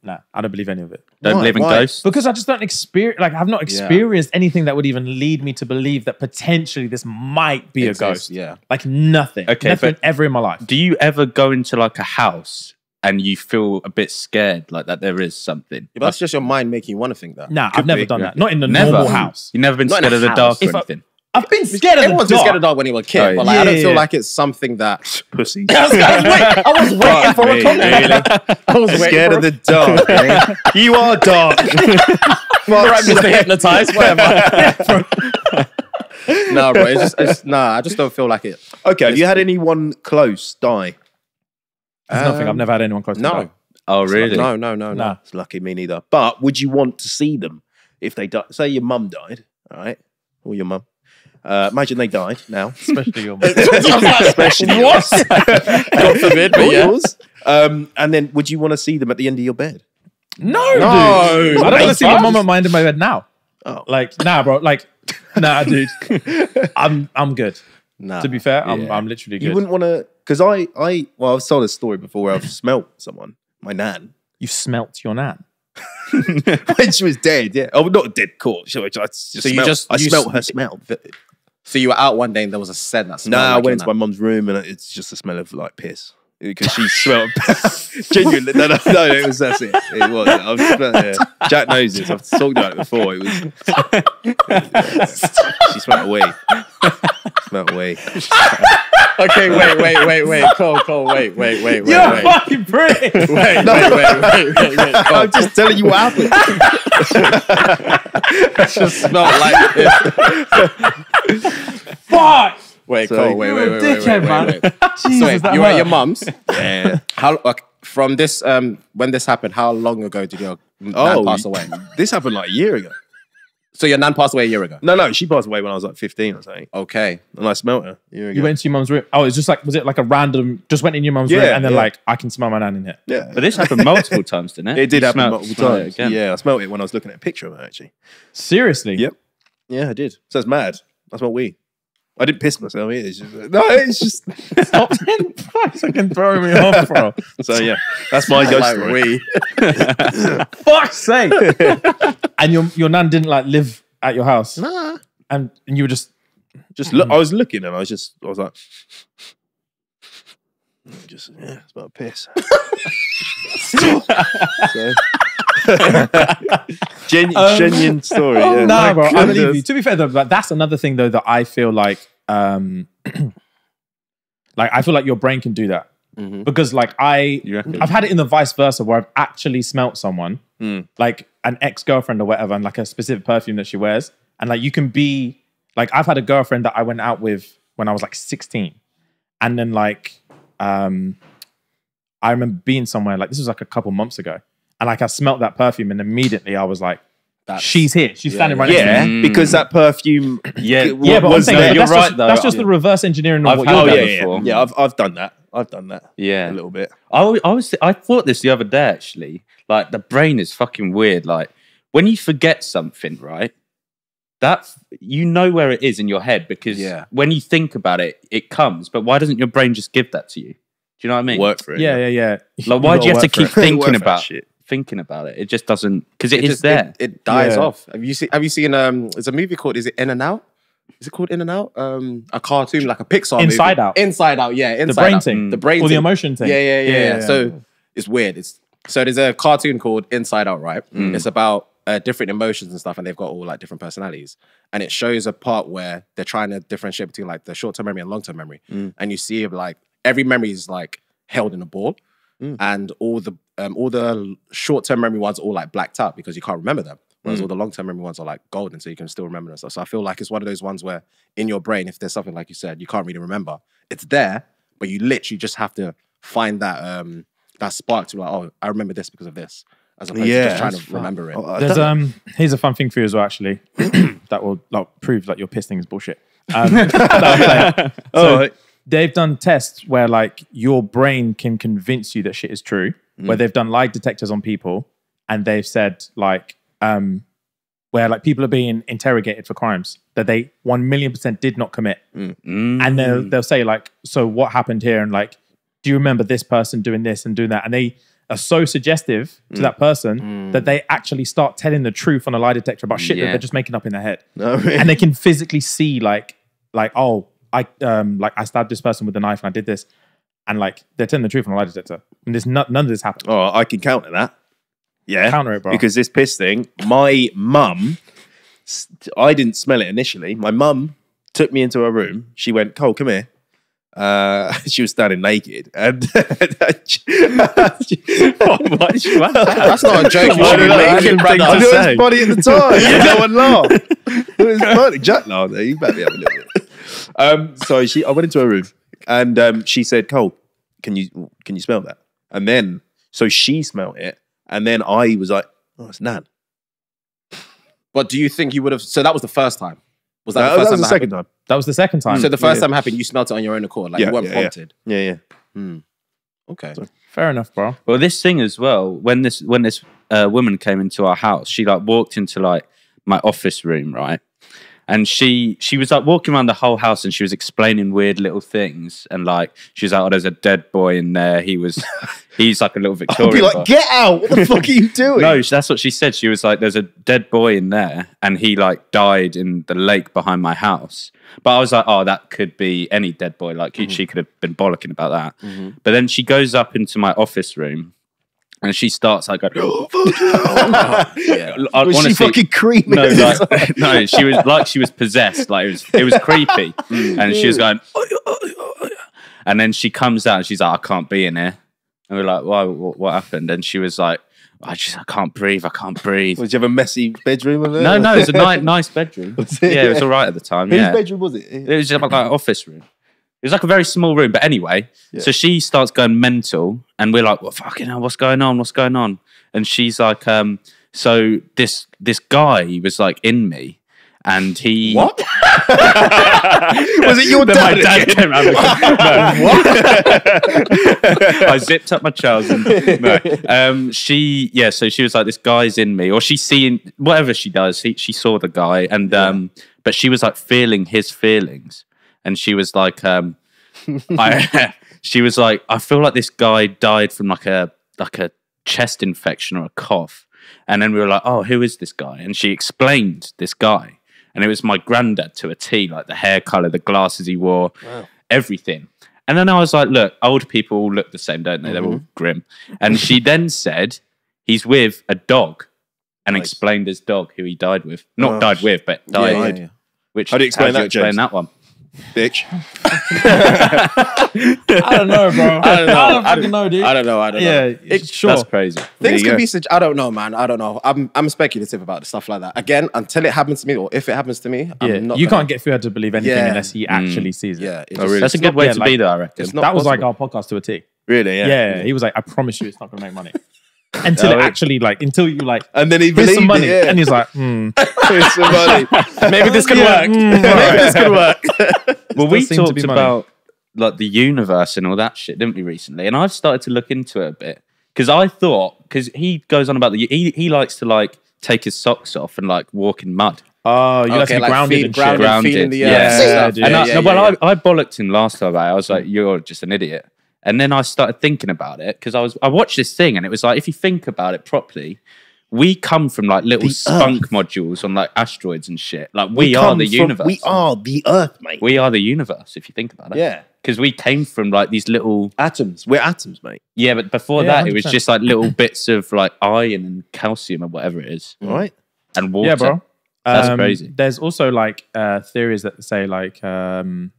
Nah, I don't believe any of it. Don't Why? believe in Why? ghosts because I just don't experience. Like, I've not experienced yeah. anything that would even lead me to believe that potentially this might be Exist, a ghost. Yeah, like nothing. Okay, nothing but ever in my life. Do you ever go into like a house and you feel a bit scared, like that there is something? Yeah, but that's like, just your mind making you want to think that. Nah, Could I've never be. done that. Not in the never. normal house. You've never been scared of the dark or if anything. I, I've been scared of the dog. Everyone's been scared of the dog when you were a kid, oh, but like, yeah, I don't feel yeah. like it's something that... Pussy. I was, I was, wait, I was waiting for a comment. I was scared of the dog. Eh? You are dog. Right, Mister Hypnotized, whatever. No, bro, it's just, it's, nah, I just don't feel like it. Okay, have you had anyone close die? There's um, nothing, I've never had anyone close no. to die. Oh, really? No, no, no, no. Nah. It's lucky, me neither. But would you want to see them if they died? Say your mum died, all right? Or your mum. Uh, imagine they died now. Especially your mum. Especially what? God forbid, but yours. Um, and then would you want to see them at the end of your bed? No, no, dude. I don't want to see my mum at my end of my bed now. Oh. Like, nah, bro. Like, nah, dude. I'm I'm good. Nah. To be fair, I'm, yeah. I'm literally good. You wouldn't want to... Because I, I... Well, I've told a story before where I've smelt someone. My nan. You smelt your nan? When she was dead, yeah. Oh, not dead, cool. So just you smelt, just... I you smelt her smell. So you were out one day and there was a scent that smelled. No, nah, like I went into my mum's room and it's just the smell of like piss. because she smelled genuinely. No, no, no, it was that's it. It was. I was yeah. Jack knows this. I've talked about it before. It was. Yeah. She smelled away. Smelled away. Okay, wait, wait, wait, wait. Cole, Cole, wait, wait, wait, wait. You're a fucking prick. Wait, wait, wait, wait, wait, wait. I'm just telling you what happened. It just smelled like this. Fuck. Wait, so, Cole, wait, wait, wait, wait, wait, wait, wait, wait. Jesus, so wait, you were at your mum's? Yeah. How, like, from this, um, when this happened, how long ago did your oh, nan pass away? This happened like a year ago. So your nan passed away a year ago? No, no, she passed away when I was like fifteen or something. Okay. And I smelled her a year ago. You went to your mum's room? Oh, it's just like, was it like a random, just went in your mum's yeah, room and then yeah. like, I can smell my nan in here. Yeah. But this happened multiple times, didn't it? It did you happen smelled, multiple times. Yeah, I smelled it when I was looking at a picture of her, actually. Seriously? Yep. Yeah, I did. So it's mad. That's what we... I didn't piss myself either. It's just, no, it's just stop fucking fucking throwing me off, bro. So yeah, that's my ghost like story. We. Fuck's sake! And your your nan didn't like live at your house. Nah. And and you were just just look. I was looking and I was just I was like just yeah, it's about piss. So. Gen um, genuine story. Oh, yeah. Nah, bro, I believe you. To be fair, though, like, that's another thing though that I feel like, um, like I feel like your brain can do that mm-hmm. because, like, I, I've had it in the vice versa where I've actually smelt someone, mm. like an ex girlfriend or whatever, and like a specific perfume that she wears, and like you can be, like, I've had a girlfriend that I went out with when I was like sixteen, and then like, um, I remember being somewhere like this was like a couple months ago. And like I smelt that perfume and immediately I was like, that's, she's here. She's yeah, standing right yeah, next to me. Yeah, because that perfume... Yeah, yeah, but was, I'm saying, no, you're that's right just, though. That's just yeah. the reverse engineering of I've, what you're oh, done yeah, before. Yeah, yeah I've, I've done that. I've done that. Yeah. A little bit. I, I, was, I thought this the other day, actually. Like, the brain is fucking weird. Like, when you forget something, right? That, you know where it is in your head because yeah. when you think about it, it comes. But why doesn't your brain just give that to you? Do you know what I mean? Work for it. Yeah, yeah, yeah. yeah. Like, why do you have to keep thinking about shit? Thinking about it, it just doesn't because it, it is just, there. It, it dies yeah. off. Have you seen? Have you seen? Um, there's a movie called Is it In and Out? Is it called In and Out? Um, a cartoon like a Pixar. Inside movie. Out. Inside Out. Yeah. Inside the brain out. thing. The brain or thing. The emotion thing. Yeah yeah yeah, yeah, yeah, yeah. So it's weird. It's so there's a cartoon called Inside Out, right? Mm. It's about uh, different emotions and stuff, and they've got all like different personalities, and it shows a part where they're trying to differentiate between like the short term memory and long term memory, mm. and you see like every memory is like held in a ball. Mm. And all the um, all the short-term memory ones are all like blacked out because you can't remember them. Whereas mm. all the long-term memory ones are like golden, so you can still remember them. So, so I feel like it's one of those ones where in your brain, if there's something like you said, you can't really remember. It's there, but you literally just have to find that um, that spark to be like, oh, I remember this because of this, as opposed yeah, to just trying to fun. remember it. Oh, There's um, here's a fun thing for you as well, actually, that will like prove that your piss thing is bullshit. Um, so, oh. They've done tests where like your brain can convince you that shit is true, mm. where they've done lie detectors on people and they've said like, um, where like people are being interrogated for crimes that they one million percent did not commit. Mm. Mm. And they'll, they'll say like, so what happened here? And like, do you remember this person doing this and doing that? And they are so suggestive to mm. that person mm. that they actually start telling the truth on a lie detector about shit yeah. that they're just making up in their head. No, really. And they can physically see like, like, oh, I um like I stabbed this person with a knife and I did this, and like they're telling the truth on a lie detector, and there's no, none of this happened. Oh, I can counter that. Yeah, counter it, bro. Because this piss thing, my mum, I didn't smell it initially. My mum took me into her room. She went, "Cole, come here." Uh, she was standing naked, and she, oh, why did she laugh? That's not a joke. You should be making brother. I knew his body at the time. Yeah. No one laughed. It was funny. Jack laughed. You better be having a little bit. Um, so she, I went into her room and um, she said, Cole, can you, can you smell that? And then, so she smelled it. And then I was like, oh, it's Nan. But do you think you would have, so that was the first time? Was that no, the first that was time? The that second happened? time. That was the second time. So the first yeah. time happened, you smelled it on your own accord, like yeah, you weren't yeah, prompted. Yeah, yeah. yeah. Mm. Okay. So, fair enough, bro. Well, this thing as well, when this, when this uh, woman came into our house, she like walked into like my office room, right? And she she was like walking around the whole house and she was explaining weird little things. And like, she was like, oh, there's a dead boy in there. He was, he's like a little Victorian. I'd be like, boy. Get out. What the fuck are you doing? No, that's what she said. She was like, there's a dead boy in there. And he like died in the lake behind my house. But I was like, oh, that could be any dead boy. Like mm-hmm. she could have been bollocking about that. Mm-hmm. But then she goes up into my office room. And she starts like, going, oh, fuck you. Yeah. Was honestly, she fucking creepy? No, like, no, she was like, she was possessed. Like it was, it was creepy. Mm. And she was going, oh, oh, oh, oh. And then she comes out and she's like, I can't be in here. And we're like, why? What, what happened? And she was like, I just, I can't breathe. I can't breathe. Well, did you have a messy bedroom? Or no, no, it was a ni nice bedroom. Was it? Yeah, it was all right at the time. Whose yeah. bedroom was it? It was just like an office room. It was like a very small room, but anyway, yeah. so she starts going mental and we're like, well, fucking hell, what's going on? What's going on? And she's like, um, so this this guy was like in me and he... What? Was it your dad? My dad came around and no. What? I zipped up my trousers. No. Um, she, yeah, so she was like, this guy's in me or she's seeing, whatever she does, he, she saw the guy and, yeah. um, but she was like feeling his feelings. And she was like, um, I, she was like, I feel like this guy died from like a like a chest infection or a cough. And then we were like, oh, who is this guy? And she explained this guy, and it was my granddad to a T, like the hair color, the glasses he wore, wow. everything. And then I was like, look, old people all look the same, don't they? Mm-hmm. They're all grim. And she then said, he's with a dog, and nice. Explained his dog who he died with, not oh, died with, but died. Yeah, yeah, yeah. Which how do you explain, that, you explain that one? Bitch. I don't know, bro. I don't know. I don't, I don't know, dude. I don't know. I don't yeah, know. It, sure. That's crazy. Things can go. Be such. I don't know, man. I don't know. I'm I'm speculative about stuff like that. Again, until it happens to me, or if it happens to me, yeah. I'm not. You gonna... can't get Fuad to believe anything yeah. unless he actually mm. sees it. Yeah, it just, oh, really? That's a good not, way yeah, to like, be there. I reckon that was possible. Like our podcast to a T. Really? Yeah. Yeah. yeah. He was like, I promise you, it's not gonna make money. Until oh, it actually like, until you like, and then he here's some money, it, yeah. and he's like, hmm, here's some money. Maybe this could yeah. work. Mm, Maybe this could work. Well, we talked about like the universe and all that shit, didn't we, recently? And I've started to look into it a bit because I thought because he goes on about the he he likes to like take his socks off and like walk in mud. Oh, you okay, like to be like grounded, feet, and grounded, grounded, feet in the earth. Yeah, yeah, and I, yeah, no, yeah, well, yeah. I I bollocked him last time. I was like, you're just an idiot. And then I started thinking about it because I was I watched this thing and it was like, if you think about it properly, we come from like little the spunk earth. Modules on like asteroids and shit. Like we, we are the universe. From, we are the earth, mate. We are the universe, if you think about it. Yeah. Because we came from like these little... Atoms. We're atoms, mate. Yeah, but before yeah, that, one hundred percent. It was just like little bits of like iron and calcium or whatever it is. Right. And water. Yeah, bro. That's um, crazy. There's also like uh, theories that say like um,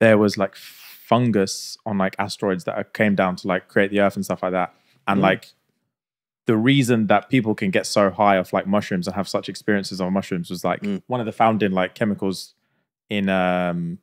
there was like... fungus on like asteroids that came down to like create the earth and stuff like that. And mm. like the reason that people can get so high off like mushrooms and have such experiences on mushrooms was like mm. one of the founding like chemicals in um,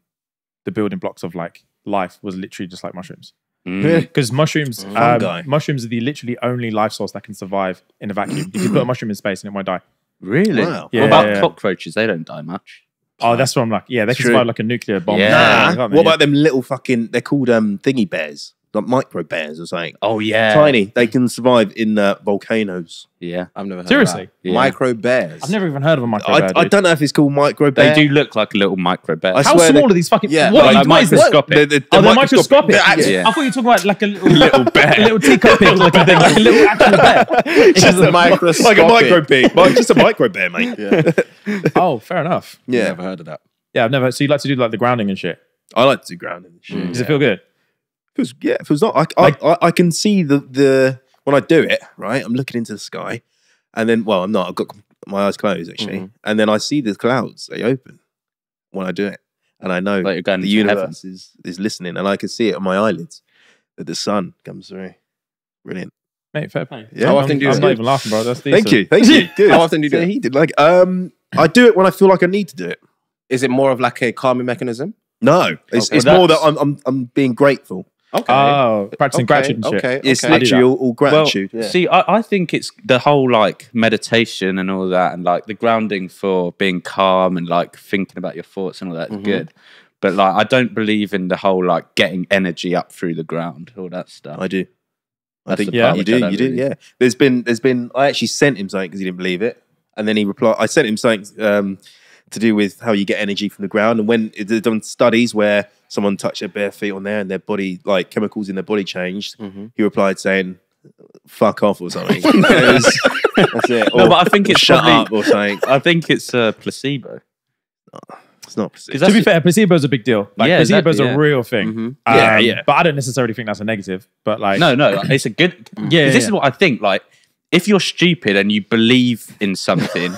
the building blocks of like life was literally just like mushrooms. Because mm. mushrooms, um, mushrooms are the literally only life source that can survive in a vacuum. You can put a mushroom in space and it won't die. Really? Wow. Yeah, what about yeah, cockroaches? They don't die much. Oh, that's what I'm like. Yeah, they can survive like a nuclear bomb. Yeah. Nah. What yeah. about them little fucking, they're called um, thingy bears, like micro bears or something. Oh, yeah. Tiny. They can survive in uh, volcanoes. Yeah. I've never heard Seriously? Of that. Yeah. Micro bears. I've never even heard of a micro I, bear. Dude. I don't know if it's called micro bear. They do look like little micro bears. How small are these fucking, yeah, what like, like, microscopic. They're, they're, they're oh, they're microscopic? They're actually, yeah. I thought you were talking about like a little, little bear. A little teacup pig, like, a, like a little actual bear. It's just a microscopic. Like a micro pig. Just a micro bear, mate. Yeah. Oh, fair enough. Yeah. I've never heard of that. Yeah, I've never. So you like to do like the grounding and shit? I like to do grounding and shit. Mm, Does yeah. it feel good? Feels, yeah, it feels not. I, like, I, I I can see the, the, when I do it, right? I'm looking into the sky and then, well, I'm not. I've got my eyes closed actually. Mm-hmm. And then I see the clouds, they open when I do it. And I know like you're going the universe is, is listening and I can see it on my eyelids that the sun comes through. Brilliant. Mate, fair play. Yeah, how often do you do it? I'm not even laughing, bro. That's decent. Thank you. Thank you. Good. How often do you do it? So he did like, um, I do it when I feel like I need to do it. Is it more of like a calming mechanism? No, it's, okay, it's well, more that I'm, I'm I'm being grateful. Okay. Oh, practicing okay, gratitude and shit. Okay, okay. It's literally all, all gratitude. Well, yeah. See, I, I think it's the whole like meditation and all that and like the grounding for being calm and like thinking about your thoughts and all that mm-hmm. is good. But like, I don't believe in the whole like getting energy up through the ground, all that stuff. I do. I That's think yeah, you do, you really do, yeah. There's been, there's been, I actually sent him something because he didn't believe it. And then he replied, I sent him something, um, to do with how you get energy from the ground. And when they've done studies where someone touched their bare feet on there and their body, like chemicals in their body changed, mm-hmm. he replied saying, fuck off or something. was, that's it. Or, no, but I think it's shut probably, up or something. I think it's a uh, placebo. Oh. It's not placebo. To be fair, placebo is a big deal. Like, yeah, placebo is yeah. a real thing. Mm-hmm. um, yeah, yeah. But I don't necessarily think that's a negative. But like, no, no, like, it's a good. Yeah, yeah. This is what I think. Like, if you're stupid and you believe in something,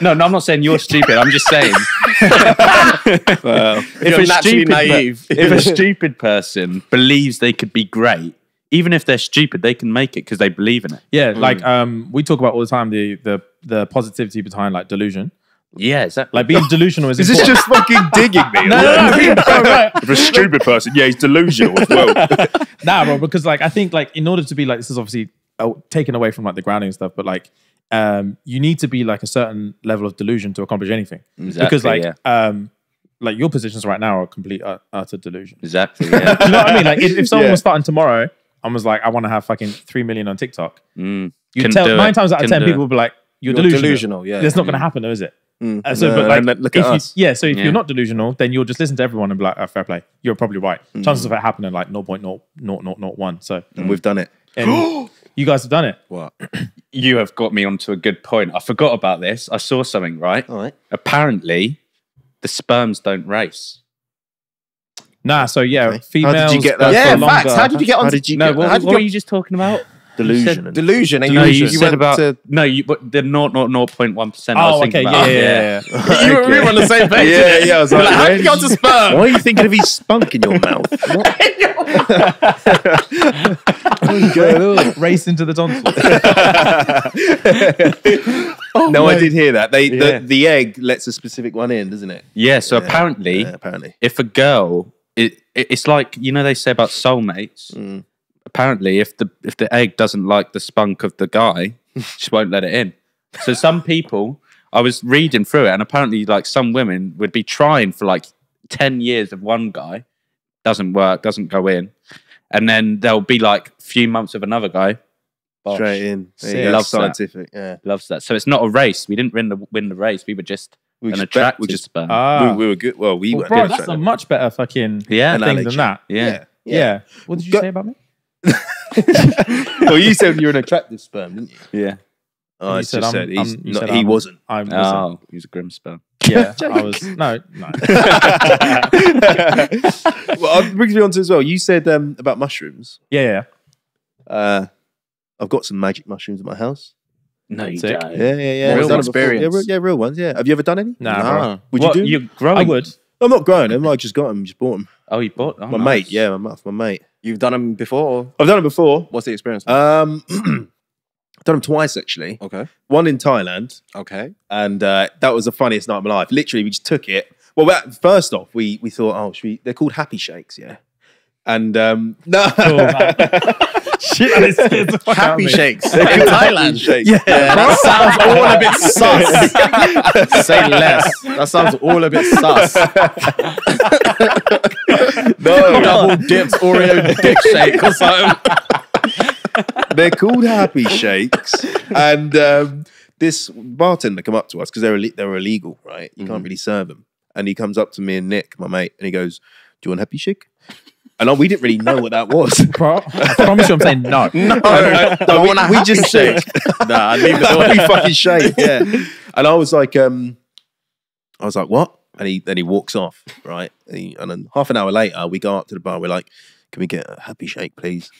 no, no, I'm not saying you're stupid. I'm just saying, well, if, if you're a naturally stupid, naive, if a stupid person believes they could be great, even if they're stupid, they can make it because they believe in it. Yeah, mm. like um, we talk about all the time the the the positivity behind like delusion. Yeah, exactly. Like being delusional is. Is important. This just fucking digging me? no, no, no, no, no, right. If a stupid person, yeah, he's delusional as well. Nah, bro, because like I think like in order to be like this is obviously uh, taken away from like the grounding and stuff, but like um, you need to be like a certain level of delusion to accomplish anything. Exactly, because like yeah. um, like your positions right now are complete uh, utter delusion. Exactly. Yeah. You know what I mean? Like if, if someone yeah. was starting tomorrow and was like, I want to have fucking three million on TikTok, mm. you tell nine it. times out of Can ten people will be like, you're, you're delusional. delusional. Yeah, that's not going to happen, though, is it? Mm. Uh, so, no, but like, look at us. You, yeah. So if yeah. you're not delusional, then you'll just listen to everyone and be like, oh, "Fair play, you're probably right." Mm. Chances of it happening like zero point zero zero zero zero one. So, and we've done it. And you guys have done it. What? You have got me onto a good point. I forgot about this. I saw something. Right. All right. Apparently, the sperms don't race. Nah. So yeah, okay. females. How did you get that? Yeah, facts. Longer. How did you get on? How did you? No. Get, what, what were you just talking about? Delusion. You delusion. And no, you, you, you went about to, no, you but the zero point zero zero zero one percent. Oh, okay, yeah, yeah, yeah. You were okay. on the same page. Yeah, yeah. I was like, like how did you go to sperm? Why are you thinking of his spunk in your mouth? What? In your mouth. Going race into the tonsils. Oh, no, my. I did hear that. They yeah. the, the egg lets a specific one in, doesn't it? Yeah. So yeah, apparently, yeah, apparently, if a girl, it, it it's like you know they say about soulmates. Mm. Apparently, if the if the egg doesn't like the spunk of the guy, she won't let it in. So some people, I was reading through it, and apparently, like some women would be trying for like ten years of one guy, doesn't work, doesn't go in, and then there'll be like a few months of another guy, bosh, straight in. Yeah, loves scientific, that. yeah, loves that. So it's not a race. We didn't win the win the race. We were just. We and attract we just sperm. Ah. We, we were good. Well, we well, were. Bro, that's a much better fucking yeah, thing analogy. than that. Yeah. Yeah. yeah, yeah. What did you go say about me? Well, you said you're an attractive sperm, didn't you? Yeah. Oh, you said, just said he's um, not, said he I'm, wasn't. I'm no, wasn't. He was a grim sperm. Yeah, I was. No, no. Well, I'll bring you on to as well. You said um, about mushrooms. Yeah, yeah. Uh, I've got some magic mushrooms at my house. No, you don't. Yeah, yeah, yeah. Real experience. Yeah real, yeah, real ones. Yeah. Have you ever done any? Nah, no. Nah. Would what, you do? You grow? I would. I'm not growing them. I just got them. Just bought them. Oh, you bought them? Oh, my nice. mate. Yeah, my my mate. You've done them before? Or? I've done them before. What's the experience like? Um, I've done them twice, actually. Okay. One in Thailand. Okay. And uh, that was the funniest night of my life. Literally, we just took it. Well, first off, we we thought, oh, should we? They're called happy shakes, yeah. And um, no. Oh, shit, happy shakes in Thailand. Shakes. Yeah, yeah, that sounds all a bit sus. Say less. That sounds all a bit sus. No, double dips, Oreo dip shake or something. They're called happy shakes, and um, this bartender come up to us because they're they're illegal, right? You mm-hmm. can't really serve them, and he comes up to me and Nick, my mate, and he goes, "Do you want happy shake?" And we didn't really know what that was. Bro, I promise you I'm saying no. No, no, no we, we just shake. Nah, I leave the door. We fucking shake, yeah. And I was like, um, I was like, what? And he then he walks off, right? And, he, and then half an hour later, we go up to the bar. We're like, can we get a happy shake, please?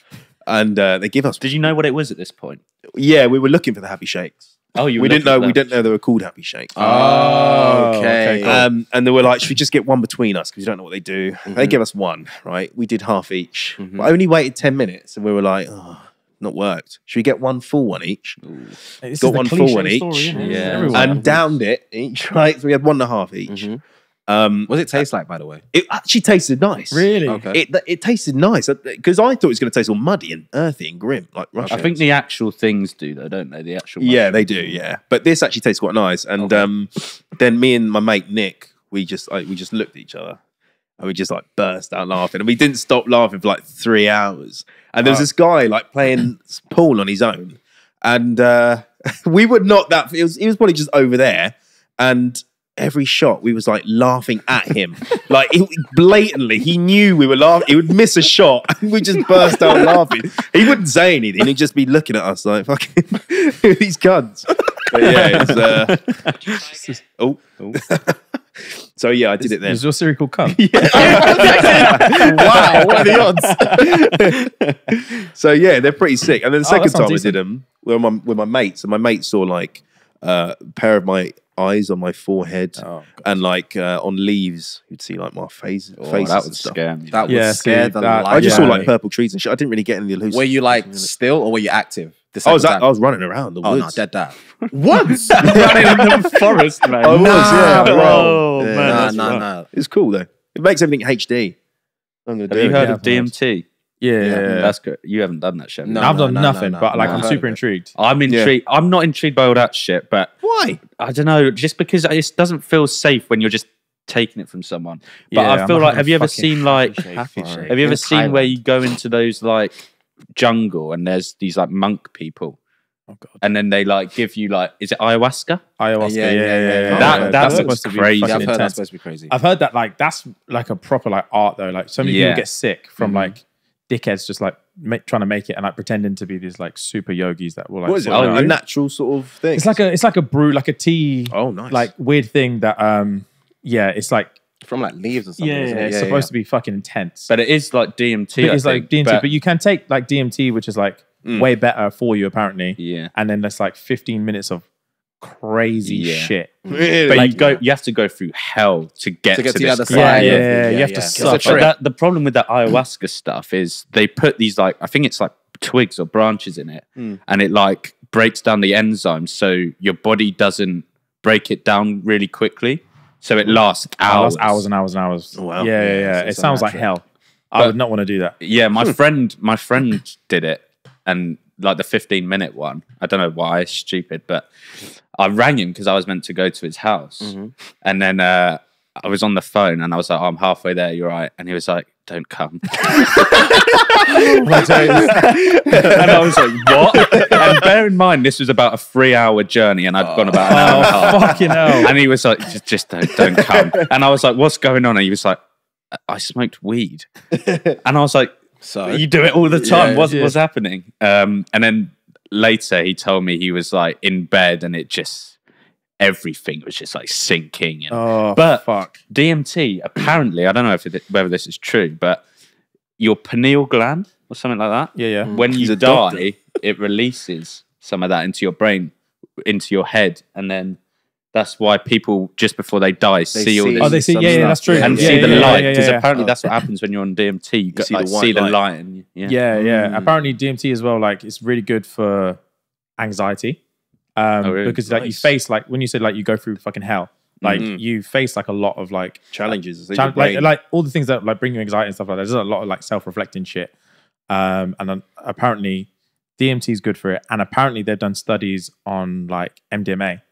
And uh, they give us. Did you know what it was at this point? Yeah, we were looking for the happy shakes. Oh, you. Were we didn't know. We didn't know they were called happy shakes. Oh, okay. okay cool. um, and they were like, should we just get one between us because you don't know what they do? Mm-hmm. They gave us one, right? We did half each. Mm-hmm. But I only waited ten minutes, and we were like, oh, not worked. Should we get one full one each? Hey, got one full one story, each, yeah. yeah. And downed it each. Right, so we had one and a half each. Mm-hmm. Um, what did it taste uh, like, by the way? It actually tasted nice. Really? Okay. It it tasted nice because I thought it was going to taste all muddy and earthy and grim, like Russian. I think the actual things do, though, don't they? The actual mushrooms. Yeah, they do. Yeah, but this actually tastes quite nice. And okay. um, then me and my mate Nick, we just like, we just looked at each other and we just like burst out laughing, and we didn't stop laughing for like three hours. And there was oh. this guy like playing pool on his own, and uh, we were not that. It was, he was probably just over there, and. every shot we was like laughing at him. Like it, blatantly, he knew we were laughing. He would miss a shot and we just burst out laughing. He wouldn't say anything. He'd just be looking at us like, fucking, these cunts. But yeah, it's, uh, like oh, oh. So yeah, I did is, it then. Is your cereal called cum? Wow, what are the odds? So yeah, they're pretty sick. And then the oh, second time decent. I did them with my, with my mates, and my mates saw like uh, a pair of my eyes on my forehead, oh, and like uh, on leaves, you'd see like my face. Oh, faces that would scare me. That would yeah, scare see, the that, I just yeah. saw like purple trees and shit. I didn't really get any hallucinations. Were you like still or were you active? I was, at, I was running around the oh, woods. Oh, no, dead that. What? Running in the forest, man. I was, nah, yeah, bro. bro. Yeah, man, nah, nah, nah. It's cool, though. It makes everything H D. I'm gonna Have do you it. heard yeah, of D M T? Yeah, yeah, yeah. That's good. You haven't done that shit. No, no, I've done no, nothing, no, no, but like no, I'm super intrigued. I'm intrigued. Yeah. I'm not intrigued by all that shit, but... Why? I don't know. Just because it doesn't feel safe when you're just taking it from someone. But yeah, I feel I'm like... Have you ever seen like... Have you ever seen where you go into those like... jungle and there's these like monk people, oh god, and then they like give you like, is it ayahuasca? Ayahuasca, yeah, yeah, yeah. yeah, yeah. That, that that's supposed to be crazy. Yeah, I've heard that's supposed to be crazy. I've heard that like that's like a proper like art though. Like so many yeah. people get sick from mm-hmm. like dickheads just like make, trying to make it and like pretending to be these like super yogis that will like what is it? Oh, a natural sort of thing. It's like a it's like a brew, like a tea. Oh, nice. Like weird thing that um yeah, it's like. From like leaves or something. Yeah, yeah, yeah it's yeah, supposed yeah. to be fucking intense. But it is like D M T. But it's I like think, D M T, but, but you can take like D M T, which is like mm. way better for you apparently. Yeah. And then there's like fifteen minutes of crazy yeah. shit. Really? But like, you go, you have to go through hell to get to, get to, to the other side. Yeah, yeah, yeah, yeah, you have yeah. to suffer. That, the problem with that ayahuasca stuff is they put these like, I think it's like twigs or branches in it, mm. and it like breaks down the enzymes so your body doesn't break it down really quickly. So it lasts hours. It lasts hours and hours and hours. Oh, wow. Yeah, yeah, yeah. It's it so sounds natural. like hell. But I would not want to do that. Yeah, my friend, my friend did it, and like the fifteen minute one. I don't know why, stupid, but I rang him because I was meant to go to his house, mm-hmm. and then uh, I was on the phone, and I was like, oh, "I'm halfway there. You're right," and he was like, "Don't come." And I was like, what? And bear in mind, this was about a three hour journey and I'd oh. gone about an hour and a half. Fucking hell. And he was like, just, just don't, don't come. And I was like, what's going on? And he was like, I smoked weed. And I was like, so you do it all the time. Yeah, what's, yeah. what's happening? Um, and then later he told me he was like in bed and it just, everything was just like sinking. And, oh, but fuck. D M T, apparently, I don't know if it, whether this is true, but your pineal gland or something like that. Yeah, yeah. When you die, it releases some of that into your brain, into your head. And then that's why people, just before they die, they see all this. Oh, they see, yeah, yeah, that's true. And yeah, see yeah, the yeah, light. Because yeah, yeah, yeah. apparently oh. that's what happens when you're on D M T. You, you got, see, like, the, see light. the light. And, yeah, yeah. yeah. Mm. Apparently D M T as well, like, it's really good for anxiety. Um, oh, really? Because like nice. you face, like, when you said, like, you go through fucking hell. Like mm-hmm. you face like a lot of like challenges, like, chal like like all the things that like bring you anxiety and stuff like that. There's a lot of like self-reflecting shit, um, and uh, apparently D M T is good for it. And apparently they've done studies on like M D M A,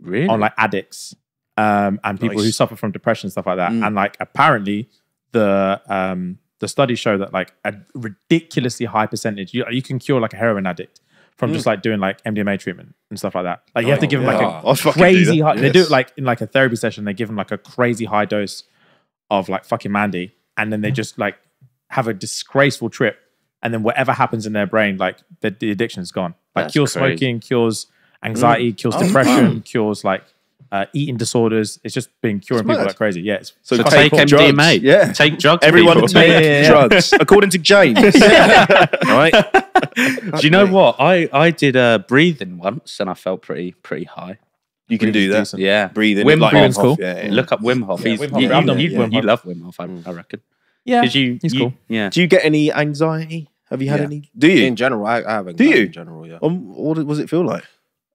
really, on like addicts um, and people nice. who suffer from depression and stuff like that. Mm. And like apparently the um, the studies show that like a ridiculously high percentage you, you can cure like a heroin addict from mm. just like doing like M D M A treatment and stuff like that. Like you have oh, to give yeah. them like a oh, crazy high, yes. they do it like in like a therapy session, they give them like a crazy high dose of like fucking Mandy. And then they just like have a disgraceful trip. And then whatever happens in their brain, like the, the addiction's gone. Like That's cures crazy. smoking, cures anxiety, mm. cures oh, depression, mm. cures like uh, eating disorders. It's just been curing people like crazy. Yeah. It's, so, so take M D M A. Yeah. Take drugs. Everyone people. take yeah, yeah, yeah. drugs. According to James. yeah. All right. Do you know what? I, I did uh, breathing once and I felt pretty pretty high. You can Breathing do that. Decent. Yeah. Breathing. Wim like Hof's cool. Yeah, yeah. Look up Wim Hof. Yeah, Wim Hof. You, you, done, you, yeah. Wim Hof. you love Wim Hof, I, I reckon. Yeah. You, he's you, cool. Yeah. Do you get any anxiety? Have you had yeah. any? Do you? In general, I, I haven't. Do you? In general, yeah. Um, what does it feel like?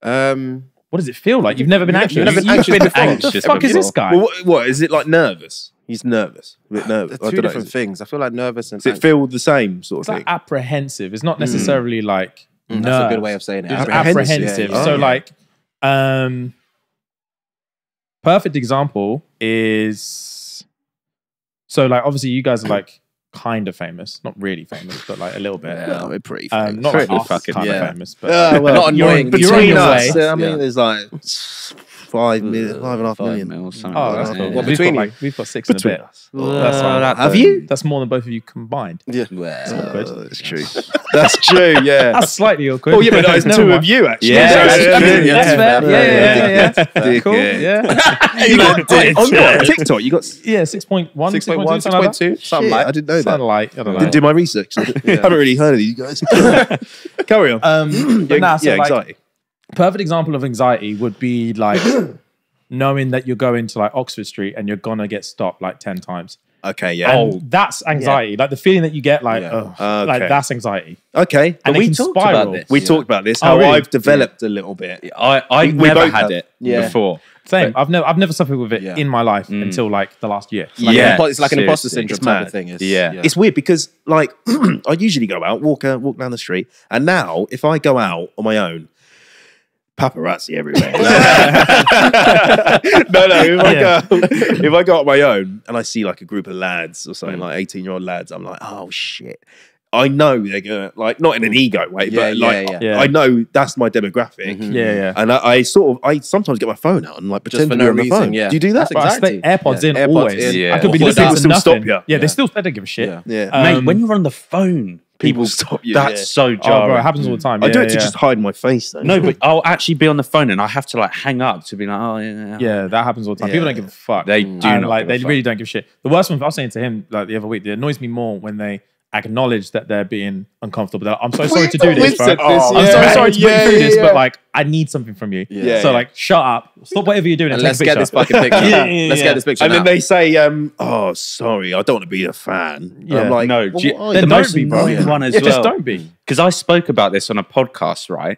Um, what does it feel like? You've never been anxious. You've never been anxious. Been anxious. The fuck is this guy? Well, what, what? Is it like nervous? He's nervous. A bit nervous. They're two I different know. things. I feel like nervous and. Does anxious. it feel the same sort of it's thing? It's like apprehensive. It's not necessarily mm. like. Mm. That's a good way of saying it. It's apprehensive. apprehensive. Yeah. So oh, yeah. like, um, perfect example is. So like, obviously, you guys are like kind of famous, not really famous, but like a little bit. Yeah, we're pretty famous. Um, not really fucking kind yeah. of famous, but uh, well, not annoying. Between us, I mean, yeah. there's like. five million, five and a half million. Mil, something oh, like that's that. cool. Yeah. Well, we've got, like, we've got six between. and a bit. Well, that's uh, that, have though. you? That's more than both of you combined. Yeah, well, that's, uh, that's true. That's true. Yeah, that's slightly awkward. Oh yeah, but no, it's two of you actually. Yeah, that's fair. Yeah, yeah, yeah. Cool. Yeah. You got on TikTok? You got yeah, six point one, six point one, six point two. Sunlight. I didn't know that. Sunlight. I don't know. Didn't do my research. I haven't really heard of you guys. Carry on. Um, yeah, exactly. Perfect example of anxiety would be like knowing that you're going to like Oxford Street and you're gonna get stopped like ten times. Okay, yeah. And oh, that's anxiety. Yeah. Like the feeling that you get, like, yeah. oh, okay. like that's anxiety. Okay, and but we talked spiral. about this. We yeah. talked about this. How oh, really? I've developed yeah. a little bit. I I've we never had have. it yeah. before. Same. But I've never I've never suffered with it yeah. in my life mm. until like the last year. Like, yeah, it's like Seriously. an imposter syndrome type of thing. It's, yeah. yeah, it's weird because like I usually go out, walk uh, walk down the street, and now if I go out on my own. Paparazzi everywhere. no, no. If I, yeah. go, if I go on my own and I see like a group of lads or something, mm. like eighteen-year-old lads, I'm like, oh shit. I know they're gonna like not in an ego way, yeah, but like yeah, yeah. I, I know that's my demographic. Mm -hmm. Yeah, yeah. And I, I sort of I sometimes get my phone out and like pretend Just for no reason. Phone. Yeah. Do you do that? That's exactly. I AirPods yeah. in AirPods always. In. Yeah. I could be listening people still nothing. stop you. Yeah, yeah, they still they don't give a shit. Yeah. yeah. Um, Mate, when you're on the phone. People stop you. That's yeah. so jarring. Oh, bro, it happens all the time. I yeah, do it to yeah. just hide my face though. No, but I'll actually be on the phone and I have to like hang up to be like, oh yeah. Yeah, yeah that happens all the time. Yeah. People don't give a fuck. They do and, not. Like they fuck. really don't give a shit. The worst one I was saying to him like the other week, it annoys me more when they acknowledge that they're being uncomfortable. They're like, I'm so sorry to do this, bro. This, oh, yeah. I'm so sorry to yeah, do yeah, this, yeah. but like I need something from you. Yeah, yeah, so like shut up. Stop whatever you're doing. And and let's get this fucking picture. yeah, yeah, let's yeah. get this picture. And now. then they say, um, "Oh, sorry, I don't want to be a fan." Yeah. And I'm like, no, well, you, the most be, bro. Yeah. one as yeah, well. Just don't be. Because I spoke about this on a podcast, right?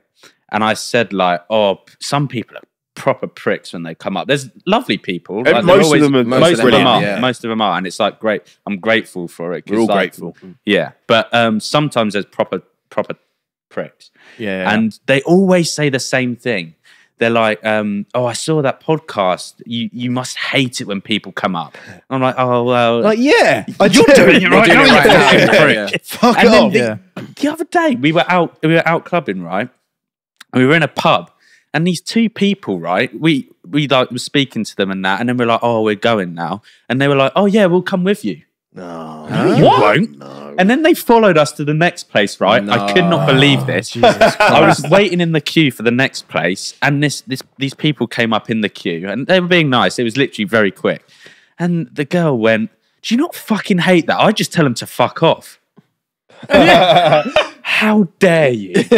And I said, like, oh, some people are proper pricks when they come up. There's lovely people. Like, most always, of them are. Most of them are. Yeah. Most of them are, and it's like great. I'm grateful for it. We're all like, grateful. Yeah, but um, sometimes there's proper proper pricks. Yeah, yeah, and they always say the same thing. They're like, um, oh, I saw that podcast. You you must hate it when people come up. And I'm like, oh, well. Like, yeah. You're doing it right now. Yeah. Fuck and off. Then the, yeah. the other day, we were out we were out clubbing, right? And we were in a pub. And these two people, right? We, we like, were speaking to them and that. And then we we're like, oh, we're going now. And they were like, oh, yeah, we'll come with you. No, no, you what? won't. No. And then they followed us to the next place, right? No. I could not believe this. I was waiting in the queue for the next place, and this, this, these people came up in the queue, and they were being nice. It was literally very quick. And the girl went, "Do you not fucking hate that? I just tell them to fuck off." How dare you? yeah,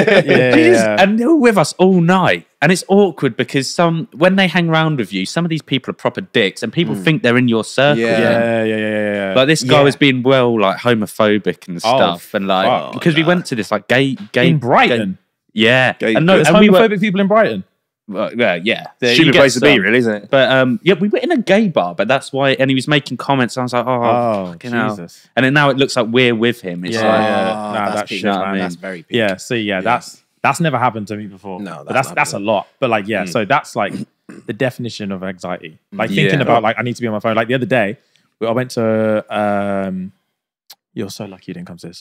yeah. And they were with us all night. And it's awkward because some when they hang around with you, some of these people are proper dicks and people mm. think they're in your circle. Yeah, yeah, yeah, yeah, yeah. Like this guy yeah. was being well like homophobic and stuff. Oh, and like wow, because we went to this like gay gay in Brighton. Gay, yeah. Gay, and no, there's and homophobic we were, people in Brighton. Well, yeah, yeah. Stupid place to be, really, isn't it? But um, yeah, we were in a gay bar, but that's why. And he was making comments. And I was like, oh, oh fucking Jesus! Hell. And then now it looks like we're with him. It's yeah, like, yeah. Oh, nah, that's, that's peak, man. I mean. That's very peak. Yeah. See, yeah, yeah, that's that's never happened to me before. No, that's but that's, that's a lot. But like, yeah, mm. so that's like the definition of anxiety. Like thinking yeah. about like I need to be on my phone. Like the other day, I went to. Um, You're so lucky you didn't come to this.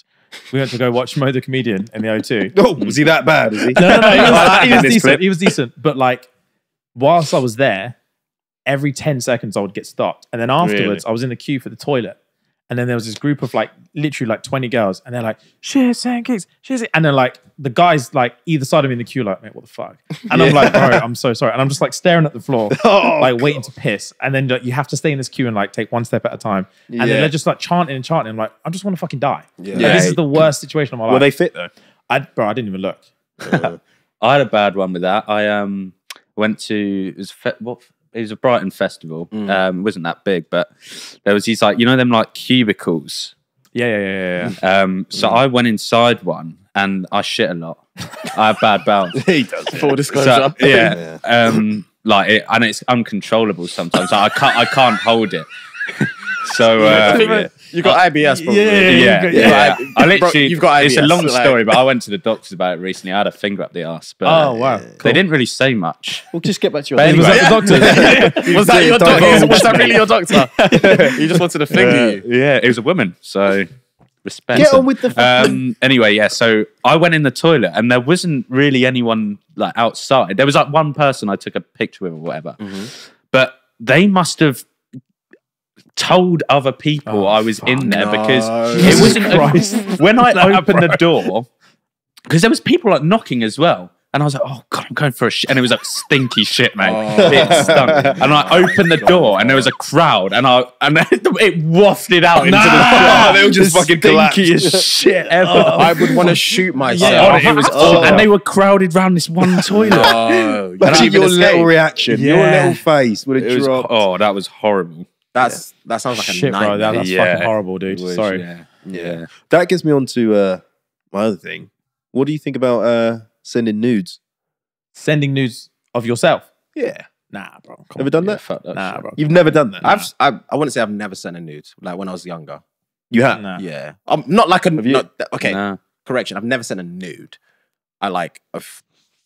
We went to go watch Mo the Comedian in the O two. Oh, was he that bad? Is he? No, no, no. He was, like, he was decent. Clip. He was decent. But like, whilst I was there, every ten seconds I would get stopped. And then afterwards, really? I was in the queue for the toilet. And then there was this group of like, literally like twenty girls. And they're like, ShxtsnGigs, ShxtsnGigs. And then like, the guys like either side of me in the queue like, mate, what the fuck? And yeah. I'm like, bro, I'm so sorry. And I'm just like staring at the floor, oh, like God. waiting to piss. And then like, you have to stay in this queue and like take one step at a time. And yeah. then they're just like chanting and chanting. I'm like, I just want to fucking die. Yeah. Like, yeah. This is the worst situation of my life. Were they fit though? I, bro, I didn't even look. uh, I had a bad one with that. I um went to, it was what? It was a Brighton festival. Mm. Um, it wasn't that big, but there was these like, you know, them like cubicles. Yeah, yeah, yeah, yeah. Um, so yeah. I went inside one and I shit a lot. I have bad bowels. He does. Yeah. Full disclosure. So, yeah. yeah. Um, like, it, and it's uncontrollable sometimes. Like, I can't, I can't hold it. So uh, you got I B S, probably. Yeah, yeah, yeah. yeah, yeah. yeah. I literally, you've got I B S. It's a long so like, story, but I went to the doctors about it recently. I had a finger up the ass, but oh wow, cool. They didn't really say much. We'll just get back to your. Anyway. Was that your doctor? was that your doctor? Was that really your doctor? You just wanted a finger. Uh, yeah, it was a woman, so. Respect. Get on with the fucking... Um, anyway, yeah, so I went in the toilet and there wasn't really anyone like outside. There was like one person I took a picture with or whatever. Mm-hmm. But they must have told other people oh, I was in there no. because Jesus it wasn't... A, when I no, opened bro. the door, because there was people like knocking as well. And I was like, oh God, I'm going for a shit. And it was like stinky shit, mate. Oh. It stunk. And I opened the door and there was a crowd and I and it wafted out oh, into no. the crowd. They were just the fucking stinkiest shit ever. Oh, I would want to shoot myself. Yeah. Oh, it was, oh. And they were crowded around this one toilet. Oh, imagine your little reaction, yeah. your little face would have dropped. Was, oh, that was horrible. That's yeah. That sounds like shit, a nightmare. Bro, that, that's yeah. fucking horrible, dude. Was, Sorry. Yeah. Yeah. yeah. That gets me on to uh, my other thing. What do you think about... Uh, Sending nudes. Sending nudes of yourself? Yeah. Nah, bro. Never done that? Fuck that? Nah, bro. You've never done that? Nah. I've, I, I wouldn't say I've never sent a nude, like when I was younger. You have? Nah. Yeah. I'm not like a... Not, okay, nah. correction. I've never sent a nude. I like... I've,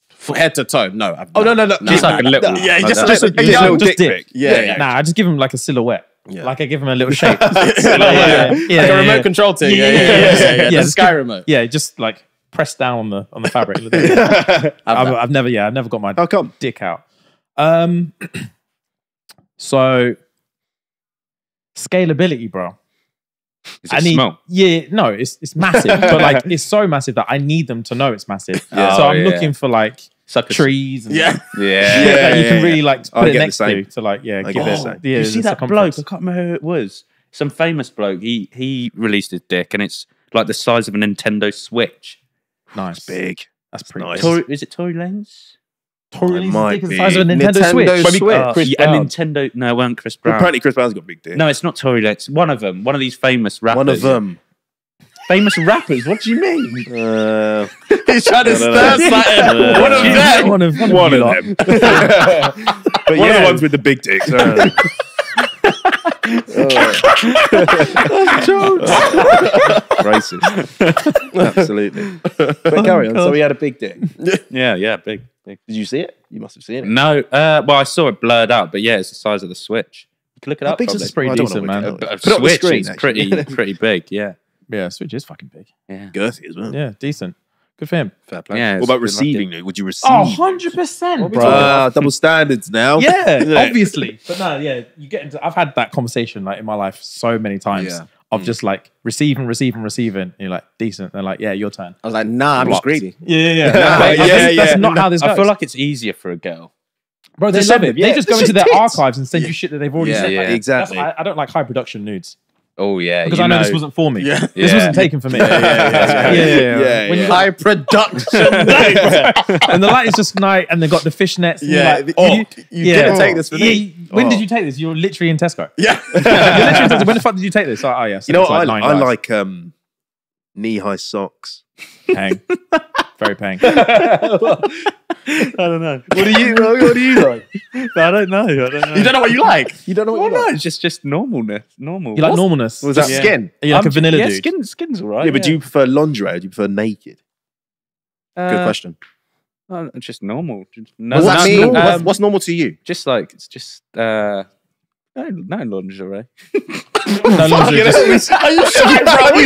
from head to toe, no. I've, oh, no, no, no. Just nah, like a little... Nah, yeah, just, just, just, just, just a little dick pic. Yeah, yeah, yeah. Nah, I just give him like a silhouette. Yeah. Like I give him a little shape. yeah, yeah, yeah. Like yeah, a yeah, remote yeah. control thing. Yeah, yeah, yeah. yeah, yeah, yeah, yeah. The Sky remote. Yeah, just like... Press down on the on the fabric. I've, I've, I've never, yeah, I've never got my How come? dick out. Um, so scalability, bro. Is it I need, small? Yeah, no, it's it's massive, but like it's so massive that I need them to know it's massive. Yeah. So oh, I'm yeah. looking for like Suckers. trees. And, yeah, yeah, yeah, yeah. Like, you can really like put I'll it next to to like yeah. Give oh, it, yeah you see that bloke? I can't remember who it was. Some famous bloke. He he released his dick, and it's like the size of a Nintendo Switch. Nice. It's big. That's pretty nice. Tor is it Tory Lanez? Tory Lanez is the size of a Nintendo, Nintendo Switch. Switch. Uh, Chris yeah, a Nintendo... No, it weren't Chris Brown. Well, apparently Chris Brown's got a big dick. No, it's not Tory Lanez. One of them. One of these famous rappers. One of them. Famous rappers? What do you mean? Uh, He's trying to stir something. Uh, one of them. One of, one one of, of them. But one yeah. of the ones with the big dicks. Uh. Racist. Absolutely. But oh carry on. God. So he had a big dick. Yeah, yeah, big, big. Did you see it? You must have seen it. No. Uh, well, I saw it blurred out, but yeah, it's the size of the Switch. You can look it up. Probably. It's pretty oh, decent, man. A, a Switch screen, is actually. pretty, pretty big. Yeah. Yeah, Switch is fucking big. Yeah. Girthy as well. Yeah, decent. Good for him. Fair play. Yeah, what about receiving? Like would you receive? Oh, one hundred percent. Bro, double standards now. Yeah, obviously. But no, yeah, you get into, I've had that conversation like in my life so many times yeah. of mm. just like receiving, receiving, receiving. And you're like, decent. They're like, yeah, your turn. I was like, nah, I'm Blocked. just greedy. Yeah, yeah, yeah. Nah, yeah, yeah, yeah. That's not no, how this goes. I feel like it's easier for a girl. Bro, they, they love it. Yeah, they just go into their tits. archives and send yeah. you shit that they've already yeah, sent. Yeah, like, exactly. I, I don't like high production nudes. Oh yeah, because I know, know this wasn't for me. Yeah. This yeah. wasn't taken for me. Yeah, yeah, yeah. yeah, yeah, yeah. yeah, yeah. High production, and the light is just night, and they got the fishnets. And yeah, like, oh, you, you yeah. didn't oh. take this for me. Yeah. Oh. When did you take this? You're literally in Tesco. Yeah, you're literally in Tesco. When the fuck did you take this? Oh, oh yeah, so you know what? Like I, I like um, knee-high socks. Pang, very pang. I don't know. What do you? What do you like? I don't know. I don't know. You don't know what you like. You don't know what well, you no, like. It's just just normalness. Normal. You like What's, normalness. Was that yeah. skin? Are you like I'm a vanilla just, yeah, dude? Skin, skin's all right. Yeah, yeah, but do you prefer lingerie or do you prefer naked? Uh, Good question. Uh, just normal. Just, no, What's, that normal? Um, What's normal to you? Just like it's just uh, no, no lingerie. No lingerie. Just, are you sure you've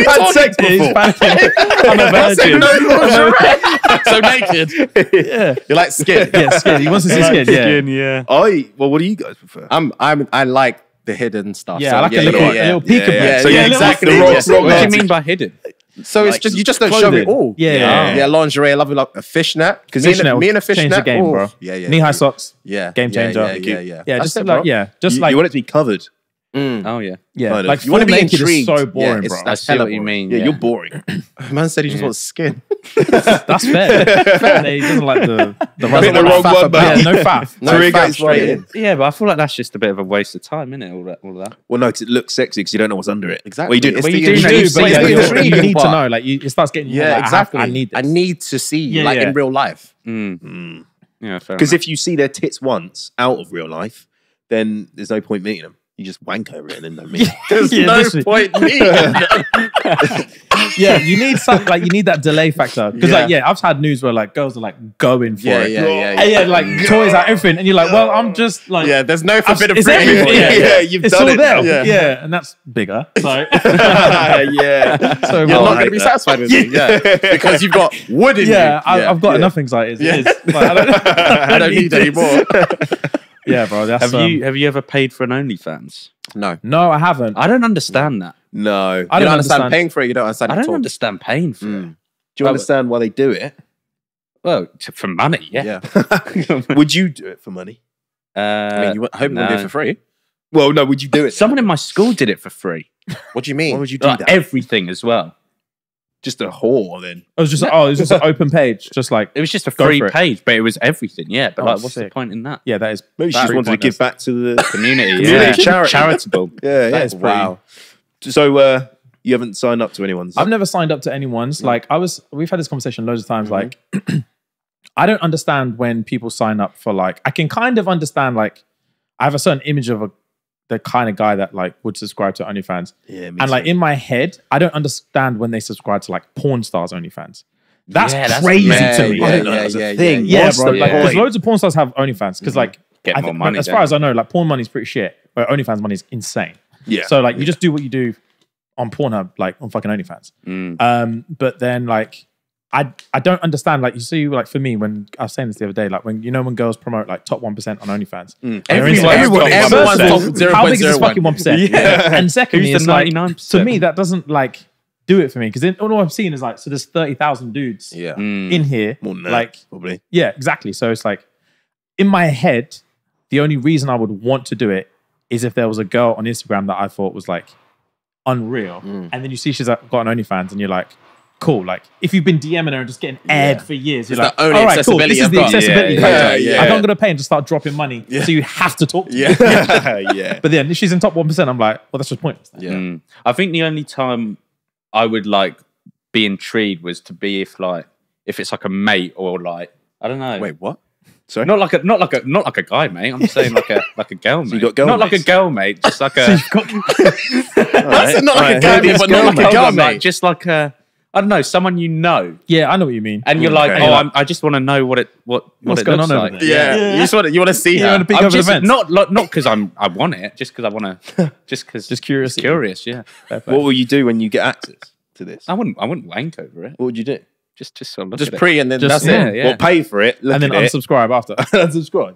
had sex before? I'm a virgin. No lingerie. So naked. Yeah. You like skin. Yeah, skin. He wants to see skin. Yeah. Skin, yeah. I, well, what do you guys prefer? I'm, I'm, I like the hidden stuff. Yeah, so I like yeah, a little, yeah, yeah. little peekaboo. Yeah, yeah. So yeah, you're exactly wrong. What do you mean by hidden? So like, it's just, you just don't clothing. show me all. Yeah. Yeah, yeah lingerie. I love it. Like a fishnet. Because me, me and a fishnet. The game, oh. bro. Yeah, yeah. Knee high socks. Yeah. Game changer. Yeah, yeah. yeah, yeah. Just like, yeah. Just like. You want it to be covered. Mm. Oh yeah, yeah. Like you want to be intrigued. So boring, yeah, bro. I see what boring. you mean. Yeah, yeah. You're boring. Man said he just yeah. wants skin. That's fair. fair. He doesn't like the the, I think the wrong faff one, but yeah, no faff. No faff straight in. Yeah, but I feel like that's just a bit of a waste of time, isn't it? All that, all that. Well, no, because it looks sexy because you don't know what's under it. Exactly. Well, you do. Well, you, do know, you do, but yeah, yeah, you need to know. Like you, it starts getting. Yeah, exactly. I need. I need to see like in real life. Yeah, fair. Because if you see their tits once out of real life, then there's no point meeting them. you just wank over it and then don't mean it. There's yeah, no point in me. Yeah, you need something like you need that delay factor. Because yeah. like, yeah, I've had news where like girls are like going for yeah, it. Yeah, yeah, yeah. yeah like yeah. toys out, everything. And you're like, well, I'm just like Yeah, there's no forbidden fruit anymore. Yeah, yeah, yeah, you've it's done all it. There. Yeah. yeah, and that's bigger. So yeah. So you're well, not gonna be that. satisfied with it. Yeah. yeah. Because you've got wood in yeah, you. I, yeah, I've got yeah. enough anxiety. It yeah. is. Like, I don't, I don't need any more. Yeah, bro. That's, have um, you have you ever paid for an OnlyFans? No, no, I haven't. I don't understand that. No, you I don't, don't understand, understand paying for it. You don't understand. I don't understand paying for mm. it. Do you understand why they do it? Well, for money, yeah. yeah. Would you do it for money? Uh, I mean, you hope no. you do it for free. Well, no. Would you do it? Someone in my school did it for free. What do you mean? Why would you do like, that? Everything as well. Just a whore, then. It was just no. oh, it was just an open page, just like it was just a free page, but it was everything. Yeah, but oh, like, what's sick. the point in that? Yeah, that is. Maybe she just wanted to give back to the community, community yeah. Charity. charitable. Yeah, yeah. It's wow. Pretty... So uh, you haven't signed up to anyone's? I've never signed up to anyone's. Like I was, we've had this conversation loads of times. Mm-hmm. Like I don't understand when people sign up for like. I can kind of understand like I have a certain image of a. the kind of guy that like would subscribe to OnlyFans. Yeah, and like so. in my head, I don't understand when they subscribe to like porn stars OnlyFans. That's, yeah, that's crazy yeah, to me. Yeah, I didn't know yeah, that was yeah, a thing. Yeah, yeah bro. Because yeah. like, loads of porn stars have OnlyFans. Because like, Get I think, money, as far then. as I know, like porn money is pretty shit, but OnlyFans money is insane. Yeah. So like, yeah. you just do what you do on Pornhub, like on fucking OnlyFans. Mm. Um, but then like, I I don't understand. Like you see, like for me, when I was saying this the other day, like when you know when girls promote like top one percent on OnlyFans, mm. everyone's like, everyone, everyone's top zero. How big is this fucking one percent? Yeah. And secondly, it's like to me that doesn't like do it for me because all I've seen is like so there's thirty thousand dudes yeah. in here, more than that, like probably yeah exactly. So it's like in my head, the only reason I would want to do it is if there was a girl on Instagram that I thought was like unreal, mm. and then you see she's like, got an OnlyFans, and you're like. Cool. Like if you've been DMing her and just getting ad yeah. for years, you're it's like, all right, cool. This is the accessibility. Yeah, yeah, yeah, yeah. I'm not going to pay and just start dropping money. Yeah. So you have to talk to yeah. me. yeah. yeah. But then if she's in top one percent, I'm like, well, that's just pointless. Yeah. Mm. I think the only time I would like be intrigued was to be if like, if it's like a mate or like, I don't know. Wait, what? Sorry? Not like a not like a not like a guy, mate. I'm saying like a like a girl mate. So you got girl not mates. Like a girl mate, just like a got... That's not like a guy mate, but not like a girl mate. Just like a I don't know, someone you know. Yeah, I know what you mean. And you're okay. like, oh, I'm, I just want to know what it what what What's it going looks on like. Over yeah. yeah, you just want to, you want to see yeah, her. I'm just, not not not because I'm I want it, just because I want to, just because just curious, just curious. Yeah. What will you do when you get access to this? I wouldn't I wouldn't wank over it. What would you do? Just just sort of look just at pre it. and then just, that's yeah, it. Yeah. Or pay for it and then unsubscribe it. after. Unsubscribe.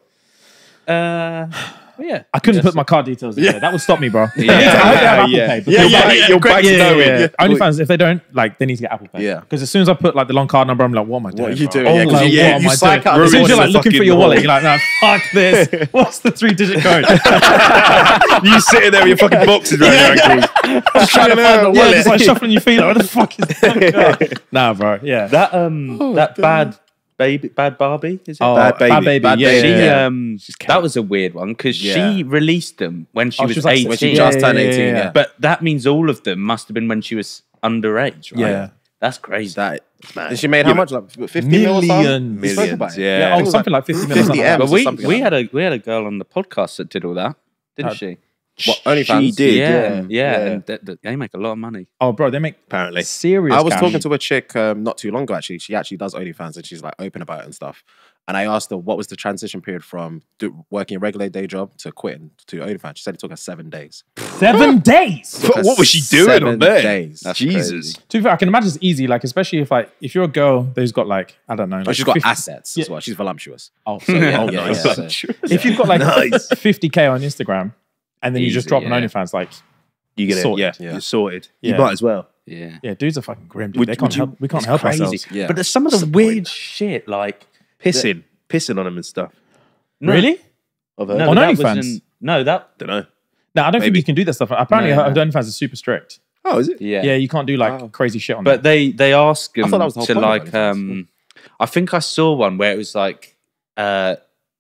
Uh. Well, yeah, I couldn't yes. put my card details in yeah. there. That would stop me, bro. Yeah, yeah, yeah. yeah, yeah, yeah. Your bank's yeah, yeah, yeah. OnlyFans, if they don't like, they need to get Apple Pay. Yeah, because as soon as I put like the long card number, I'm like, what am I doing? What are you doing? Yeah, like, what yeah, am you I doing? Up as soon as you're like looking for your wallet, you're like, no, fuck this. What's the three-digit code? You sitting there with your fucking boxes around your ankles, just trying to find the wallet, just like shuffling your feet. What the fuck is that? Nah, bro. Yeah, that um, that bad. Baby, Bad Barbie, is it? Oh, Bad Baby. Bad Baby, Bad yeah. Baby. She, um, that was a weird one because yeah. she released them when she oh, was she was like eighteen. When she yeah, just turned yeah, eighteen, yeah, yeah. yeah. But that means all of them must have been when she was underage, right? Yeah. That's crazy. That, and she made how yeah, much? Like fifty million. Million. Yeah. yeah. Oh, something like fifty million. fifty M's but we, something we, like. had a, we had a girl on the podcast that did all that, didn't uh, she? What, OnlyFans? She did. Yeah. Yeah. yeah. yeah. And th th they make a lot of money. Oh, bro, they make apparently serious. I was cash. talking to a chick um, not too long ago, actually. She actually does OnlyFans and she's like open about it and stuff. And I asked her what was the transition period from do working a regular day job to quitting to OnlyFans. She said it took her seven days. Seven days? What was she doing on there? Days. That's Jesus. Crazy. To be fair, I can imagine it's easy, like, especially if like if you're a girl who's got like, I don't know. Like, oh, she's got fifty assets yeah. as well. She's voluptuous. Oh, so, yeah, oh yeah, yeah, voluptuous. So, if you've got like nice. fifty K on Instagram, and then Easy, you just drop yeah. an OnlyFans, like you get sorted. it. Yeah, yeah. You're sorted. Yeah. You might as well. Yeah, yeah. Dudes are fucking grim. Dude. Would, they can't you, help. We can't help crazy. ourselves. Yeah. But there's some of the, the weird point? shit, like pissing, pissing on them and stuff. No. Really? Of no, on OnlyFans? No, that don't know. No, I don't Maybe. think you can do that stuff. Apparently, no, no. OnlyFans is super strict. Oh, is it? Yeah, yeah. You can't do like oh. crazy shit on. But them. they they ask them I the to like. Um, I think I saw one where it was like uh,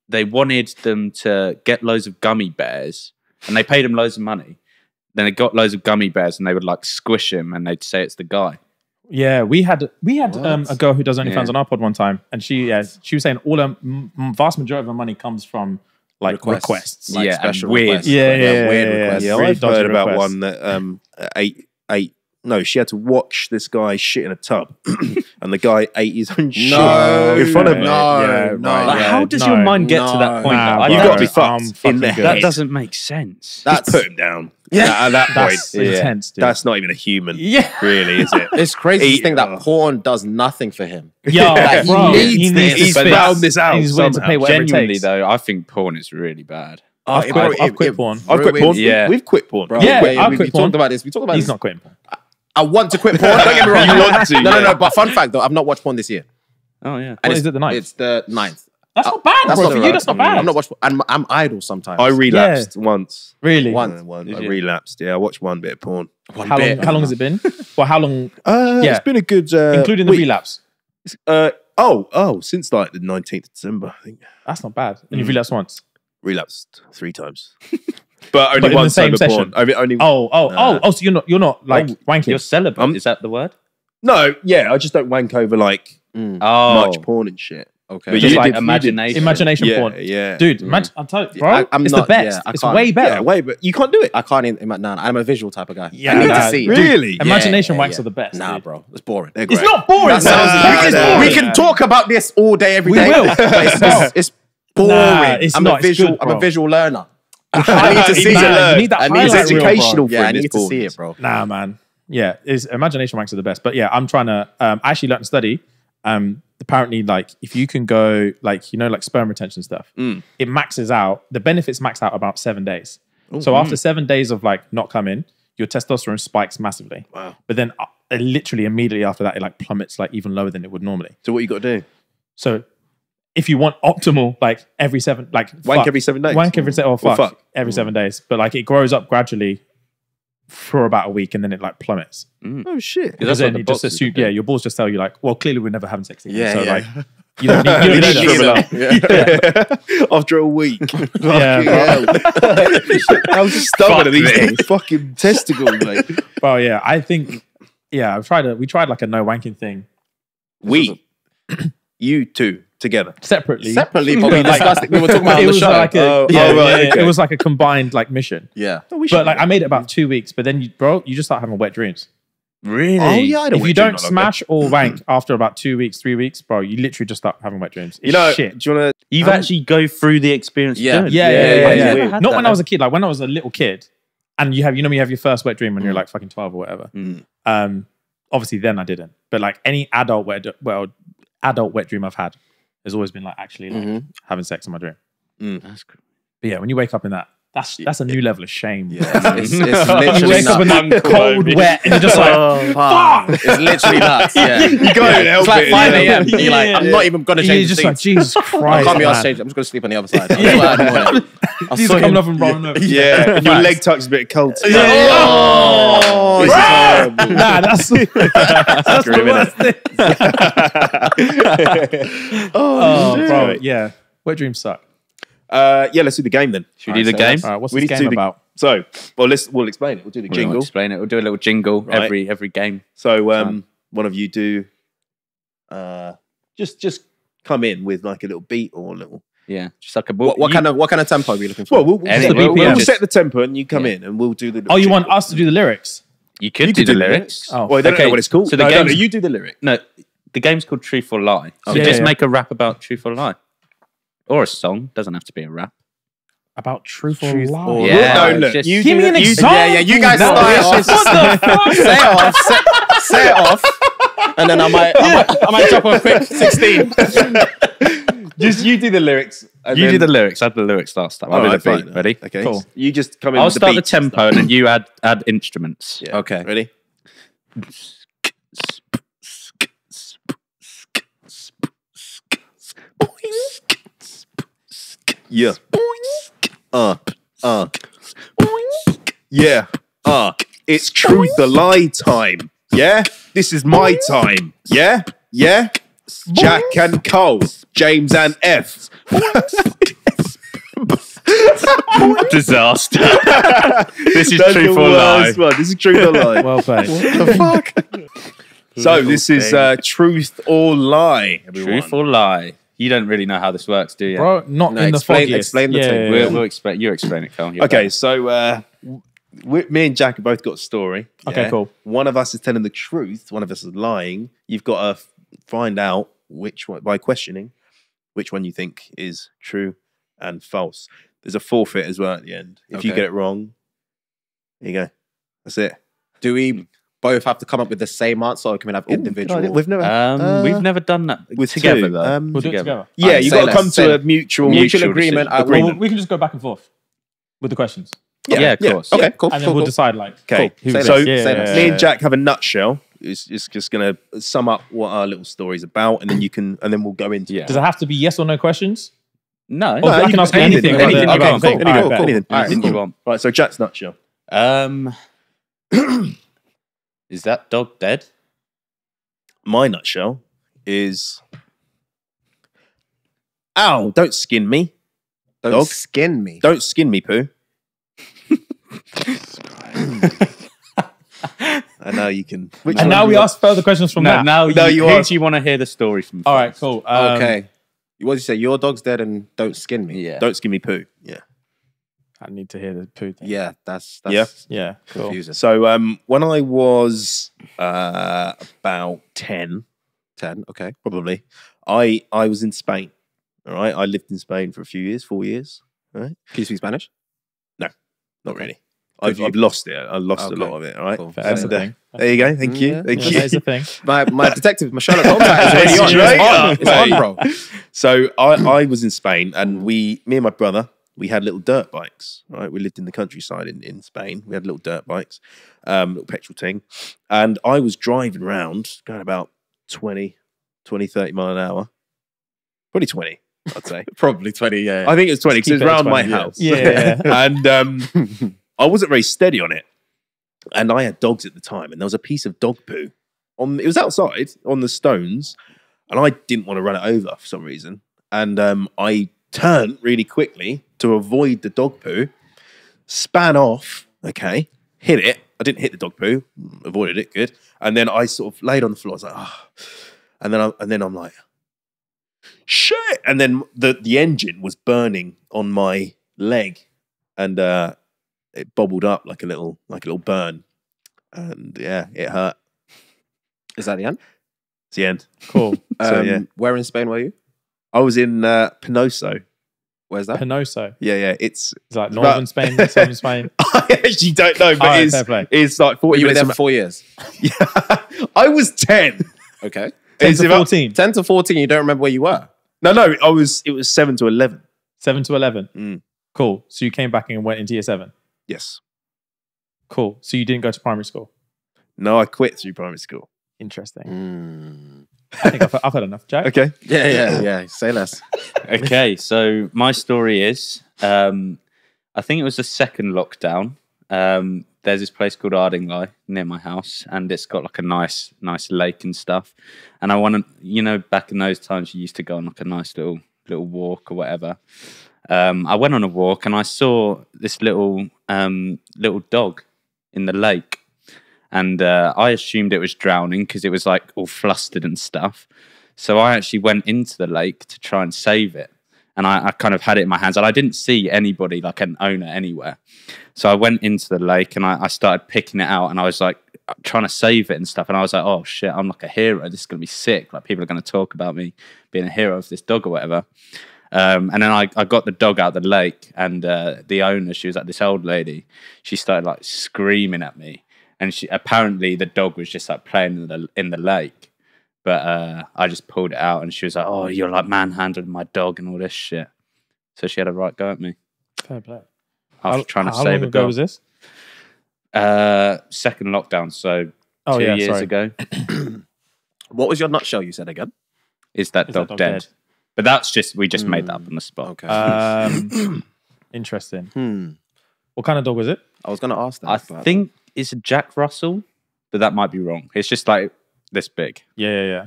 they wanted them to get loads of gummy bears. And they paid him loads of money. Then they got loads of gummy bears and they would like squish him and they'd say it's the guy. Yeah, we had we had um, a girl who does OnlyFans yeah. on our pod one time. And she yeah, she was saying all her m vast majority of her money comes from like requests, requests. Like yeah, special weird, requests. Yeah, like, yeah, yeah, weird yeah, requests. Yeah, yeah, I've heard about requests. One that um, eight, eight. No, she had to watch this guy shit in a tub, and the guy ate his own shit no, in front of her. No, yeah, no. Right, like, yeah, how does no, your mind get no, to that point? Nah, you've got to be fucked in the head. That doesn't make sense. That's, just put him down. Yeah, yeah at that that's point, intense. Yeah. Dude. That's not even a human. Yeah, really, is it? It's crazy he, to think that uh, porn does nothing for him. Yeah, like, bro, he needs he this. He's found this out. He's willing to pay whatever it takes. Genuinely, though, I think porn is really bad. I've quit porn. I've quit porn. Yeah, we've quit porn. Yeah, I've quit porn. We talked about this. We talked about this. He's not quitting porn. I want to quit porn. Don't get me wrong. You want to? No, no, no. But fun fact though, I've not watched porn this year. Oh yeah. And is it the ninth? It's the ninth. That's not bad. That's not for you. That's not bad. I'm not watched. I'm I'm idle sometimes. I relapsed once. Really? Once. I relapsed. Yeah. I watched one bit of porn. How long? How long has it been? Well, how long? Yeah, it's been a good, including the relapse. Uh oh oh, since like the nineteenth of December, I think. That's not bad. And you relapsed once. Relapsed three times. But only one same session. Only, only, oh, oh, uh, oh, oh! So you're not, you're not like oh, wanking. You're celibate. Um, is that the word? No, yeah, I just don't wank over like mm. oh. much porn and shit. Okay, but just you like did, imagination, imagination yeah, porn. Yeah, dude, mm. imagine, I'm telling you, bro, I, I'm it's not, the best. Yeah, it's way better. Yeah, way, but you can't do it. I can't even. Nah, I'm a visual type of guy. Yeah, I need nah, to see. Really, dude, imagination yeah, yeah, wanks yeah. are the best. Nah, dude. bro, it's boring. They're great. It's not boring. We can talk about this all day, every day. We will. It's boring. I'm a visual. I'm a visual learner. I need to see it. I need that it's educational. Yeah, I need to see it, bro. Nah, man. Yeah, is imagination wanks are the best. But yeah, I'm trying to. Um, I actually learned to study. Um, apparently, like if you can go, like you know, like sperm retention stuff, mm. it maxes out. The benefits max out about seven days. Ooh, so mm. after seven days of like not coming, your testosterone spikes massively. Wow. But then, uh, literally immediately after that, it like plummets like even lower than it would normally. So what you got to do? So. If you want optimal, like every seven, like wank fuck. every seven days, wank every seven, or fuck, or fuck. every mm. seven days, but like it grows up gradually for about a week and then it like plummets. Mm. Oh shit! Because then you just assume, yeah, your balls just tell you like, well, clearly we're never having sex again. Yeah, so yeah. like you don't need, you don't need that. Yeah. Yeah. After a week, yeah, I was just stubborn at these things. Fucking testicles, mate. Well, yeah, I think, yeah, I've tried. A, we tried like a no wanking thing. We, you two. Together, separately, separately, but we discussed it. We were talking about it on the show. Like a, oh, yeah, oh, right, yeah, okay. It was like a combined like mission. Yeah, no, we but like I made it about two weeks. But then, you, bro, you just start having wet dreams. Really? Oh yeah. I don't if you don't smash like or wank after about two weeks, three weeks, bro, you literally just start having wet dreams. It's you know, shit. Do you wanna? You've um, actually go through the experience. Yeah, doing. yeah, yeah. yeah, yeah, yeah, yeah, yeah. Not that, when man. I was a kid. Like when I was a little kid, and you have, you know, you have your first wet dream when mm. you're like fucking twelve or whatever. Mm. Um, obviously then I didn't. But like any adult wet, well, adult wet dream I've had. There's always been like actually like, mm-hmm. having sex in my dream. Mm. That's cool. But yeah, when you wake up in that, that's that's a new it, level of shame. Yeah, it's, it's, it's literally you wake nuts. up in that cold, wet, and you're just like, oh, fuck. It's literally nuts. Yeah, you go yeah. and help it's like it, five A M Yeah. You're like, yeah. I'm not even gonna change. You're just the like, Jesus Christ. I can't be asked to change. I'm just gonna sleep on the other side. He's coming off and rolling over. Yeah, and your leg tuck's a bit cold. Oh, this is horrible. Nah, that's that's the worst thing. Oh, bro, yeah. Wet dreams suck. Uh, yeah, let's do the game then. Should we right, do the so game? All right, what's we this need game to do the, about? So, well, let's we'll explain it. We'll do the we jingle. We'll explain it. We'll do a little jingle right. every every game. So, um, so. one of you do, uh, just just come in with like a little beat or a little yeah, just like a what, what you, kind of what kind of tempo are we looking for? Well, we'll, we'll, the we'll, we'll just, set the tempo and you come yeah. in and we'll do the. Oh, you jingle. want us to do the lyrics? You could you do, do the lyrics. lyrics. Oh, well, I don't okay. know what it's called. So the no, game, no, you do the lyric. No, the game's called Truth or Lie. So just make a rap about truth or lie. Or a song, doesn't have to be a rap. About truth, truth or lie. Yeah, no, look, just, you give me an example. Yeah, yeah, you guys no, start off. What the fuck? Say it off, say, say it off, and then I might, I might, I might drop a quick sixteen. Just you do the lyrics. And you then, do the lyrics. Add the lyrics last time. I'll do right, the beat. Fine. Ready? Okay. Cool. You just come in. I'll with start the, the tempo, and then you add add instruments. Yeah. Okay. Ready? Yeah. Uh, uh. Yeah. Uh. It's truth or lie time. Yeah? This is my time. Yeah? Yeah? Jack and Cole. James and F. Disaster. This is truth or lie. This is truth or lie. Well played. What the fuck? So this is uh, truth or lie, everyone. Truth or lie. You don't really know how this works, do you? Bro, not no, in explain, the foggiest. Explain the yeah, thing. Yeah, yeah. We'll, we'll explain. You explain it, Carl. Okay, back. so uh, we, me and Jack have both got a story. Yeah? Okay, cool. One of us is telling the truth. One of us is lying. You've got to find out which one, by questioning, which one you think is true and false. There's a forfeit as well at the end. If okay. you get it wrong, there you go. That's it. Do we both have to come up with the same answer, or can we have Ooh, individual? No, we've never, um, uh, we've never done that with together. Two, though. Um, we'll together. do it together. Yeah, right, you've got to come to a mutual, mutual, mutual agreement. Uh, agreement. Well, we can just go back and forth with the questions. Yeah, yeah, of yeah. course. Okay, cool. And then cool, we'll cool. decide. Like, okay, cool. so, so yeah, yeah, yeah. me and Jack have a nutshell. It's just, just going to sum up what our little story's about, and then you can, and then we'll go into. Yeah. Does it have to be yes or no questions? No, no, I can ask anything. Anything you want. Anything you want. Right. So Jack's nutshell. Um. Is that dog dead? My nutshell is... Ow, don't skin me. Don't dog. skin me. Don't skin me, poo. And now you can... Which and now we ask further questions from no, that. Now no, you, you actually want to hear the story from All first. right, cool. Um, okay. What did you say? Your dog's dead and don't skin me. Yeah. Don't skin me, poo. Yeah. I need to hear the poo thing. Yeah, that's, that's yeah, yeah, confusing. Cool. So um, when I was uh, about ten, ten, okay, probably, I I was in Spain, all right? I lived in Spain for a few years, four years, all right? Can you speak Spanish? No, not okay. really. I've, I've lost it. I lost okay. a lot of it, all right? Cool. That's the thing. There you go. Thank you. Thank yeah, you. That is the thing. my, my detective, my Sherlock Holmes is really on. It's on, bro. So I, I was in Spain, and we, me and my brother, we had little dirt bikes, right? We lived in the countryside in, in Spain. We had little dirt bikes, um, little petrol thing. And I was driving around, going about twenty, twenty, thirty mile an hour. Probably twenty, I'd say. Probably twenty, yeah. I think it was twenty, because it was around my house. Yeah. And um, I wasn't very steady on it. And I had dogs at the time, and there was a piece of dog poo. on. It was outside on the stones, and I didn't want to run it over for some reason. And um, I turned really quickly to avoid the dog poo, span off, okay, hit it. I didn't hit the dog poo, avoided it, good. And then I sort of laid on the floor. I was like, ah. Oh. And then, I, and then I'm like, shit. And then the, the engine was burning on my leg, and uh, it bobbled up like a little, like a little burn. And yeah, it hurt. Is that the end? It's the end. Cool. so, um, yeah. Where in Spain were you? I was in uh, Pinoso. Where's that? Pinoso. Yeah, yeah. It's, it's like northern about... Spain, southern Spain. I actually don't know, but it's, right, it's like forty. You were there for four years. Yeah, I was ten. Okay, ten to fourteen. Ten to fourteen. You don't remember where you were? No, no. I was. It was seven to eleven. Seven to eleven. Mm. Cool. So you came back and went into year seven. Yes. Cool. So you didn't go to primary school. No, I quit through primary school. Interesting. Mm. I think I've, I've had enough, Jack. Okay. Yeah, yeah, yeah. Say less. Okay, so my story is, um, I think it was the second lockdown. Um, there's this place called Ardingly near my house, and it's got like a nice, nice lake and stuff. And I want to, you know, back in those times, you used to go on like a nice little, little walk or whatever. Um, I went on a walk and I saw this little, um, little dog in the lake. And uh, I assumed it was drowning because it was like all flustered and stuff. So I actually went into the lake to try and save it. And I, I kind of had it in my hands. And I didn't see anybody, like an owner anywhere. So I went into the lake and I, I started picking it out. And I was like trying to save it and stuff. And I was like, oh shit, I'm like a hero. This is going to be sick. Like people are going to talk about me being a hero of this dog or whatever. Um, and then I, I got the dog out of the lake. And uh, the owner, she was like this old lady. She started like screaming at me. And she, apparently the dog was just like playing in the, in the lake. But uh, I just pulled it out and she was like, oh, you're like manhandling my dog and all this shit. So she had a right go at me. Fair play. I was trying to save a dog. How long ago was this? Uh, second lockdown, so oh, two yeah, years sorry. ago. What was your nutshell you said again? Is that, Is dog, that dog dead? dead? But that's just, we just mm. made that up on the spot. Okay. Um, interesting. Hmm. What kind of dog was it? I was going to ask that. I think... It's a Jack Russell, but that might be wrong. It's just like this big. Yeah, yeah, yeah.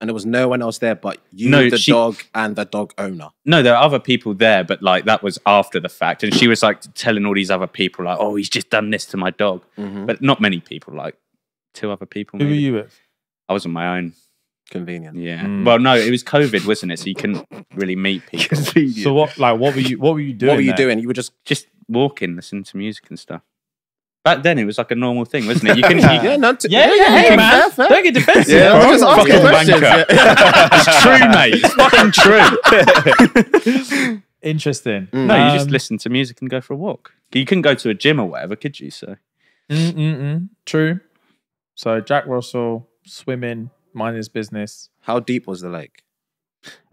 And there was no one else there but you, no, the she, dog, and the dog owner. No, there are other people there, but like that was after the fact. And she was like telling all these other people like, oh, he's just done this to my dog. Mm-hmm. But not many people, like two other people. Who maybe. were you with? I was on my own. Convenient. Yeah. Mm. Well, no, it was COVID, wasn't it? So you couldn't really meet people. Convenient. So what? Like, what were you? What were you doing? What were you there? doing? You were just just walking, listening to music and stuff. Back then, it was like a normal thing, wasn't it? You can, yeah, you, yeah, no, yeah, yeah, yeah, hey, hey man, fair. Don't get defensive. Yeah, I'm just asking questions. Yeah. It's true, mate. It's fucking true. Interesting. Mm. No, um, you just listen to music and go for a walk. You couldn't go to a gym or whatever, could you? So, mm, mm, mm. True. So Jack Russell, swimming, mind his business. How deep was the lake?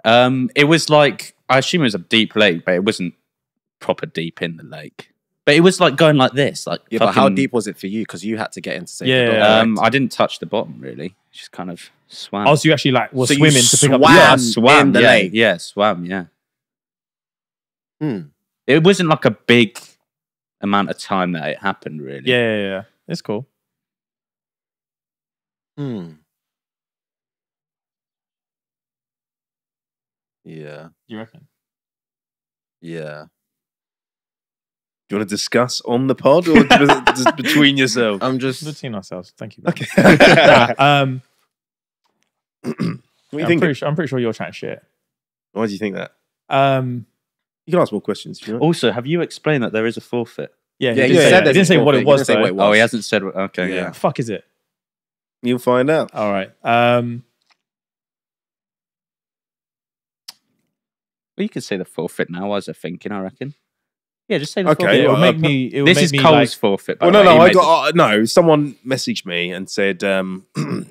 Um, it was like, I assume it was a deep lake, but it wasn't proper deep in the lake. But it was like going like this. Like yeah, fucking... but how deep was it for you? Because you had to get into safe. Yeah, yeah. Um, I didn't touch the bottom really. Just kind of swam. Oh, so you actually like were so swimming to pick up the... Yeah, I swam in the yeah, lake. Yeah, swam, yeah. Hmm. It wasn't like a big amount of time that it happened really. Yeah, yeah, yeah. It's cool. Hmm. Yeah. You reckon? Yeah. Do you want to discuss on the pod or just between yourselves? I'm just... Between ourselves. Thank you. Okay. nah, um, what do you I'm, think pretty sure, I'm pretty sure you're chatting shit. Why do you think that? Um, you can ask more questions. You know? Also, have you explained that there is a forfeit? Yeah, he yeah, didn't, yeah, say, yeah, he didn't say what it was, though. It was. Oh, he hasn't said... What, okay, yeah. yeah. What the fuck is it? You'll find out. All right. Um, well, you can say the forfeit now, I was thinking, I reckon. Yeah, just say the okay, forfeit. It will make me. It will this make is me Cole's like, forfeit. Well, no, no, I got uh, no. Someone messaged me and said, because um,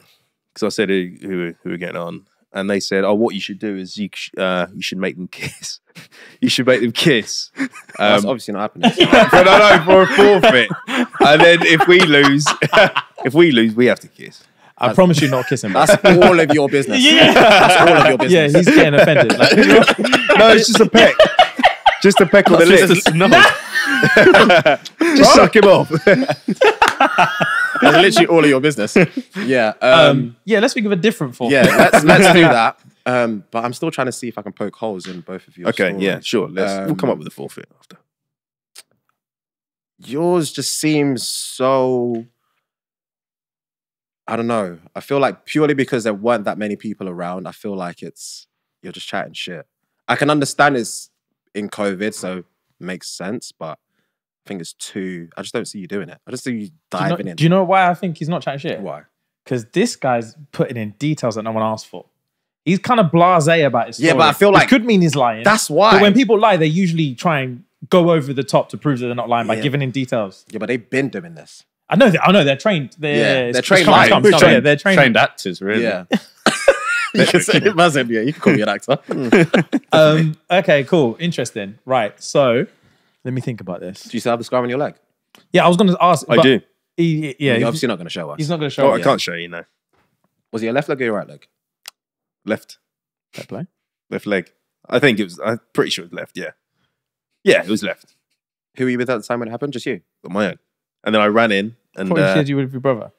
I said who who who were getting on, and they said, "Oh, what you should do is you uh, you should make them kiss. you should make them kiss." Um, That's obviously not happening. But no, no, for a forfeit. And then if we lose, if we lose, we have to kiss. I That's, promise you, not kissing. That's all of your business. Yeah, That's all of your business. Yeah, he's getting offended. Like, no, it's just a peck. Just a peck on the lip. Just, no. just suck him off. That's literally all of your business. Yeah. Um, um, yeah, let's think of a different form. Yeah, let's, let's do that. Um, but I'm still trying to see if I can poke holes in both of you. Okay, stories. yeah, sure. Let's, um, we'll come up with a forfeit after. Yours just seems so... I don't know. I feel like purely because there weren't that many people around, I feel like it's... You're just chatting shit. I can understand it's... in COVID, so makes sense, but I think it's too... I just don't see you doing it. I just see you diving do you know, in. Do you know why I think he's not chatting shit? Why? Because this guy's putting in details that no one asked for. He's kind of blasé about his story. Yeah, but I feel like... It could mean he's lying. That's why. But when people lie, they usually try and go over the top to prove that they're not lying yeah. by giving in details. Yeah, but they've been doing this. I know, they, I know they're trained. They're, yeah, they're it's, trained it's lying. Come, come, come, trained, yeah, they're trained. Trained actors, really. Yeah. You can say it wasn't, yeah, you can call me an actor. um, okay, cool. Interesting. Right. So let me think about this. Do you still have the scar on your leg? Yeah, I was going to ask. I do. He, yeah, You're obviously not going to show us. He's not going to show us. Oh, I can't show you, no. Was it your left leg or your right leg? Left. Left leg? Left leg. I think it was, I'm pretty sure it was left, yeah. Yeah, it was left. Who were you with at the time when it happened? Just you? On my own. And then I ran in. And, what uh, you said you were with your brother?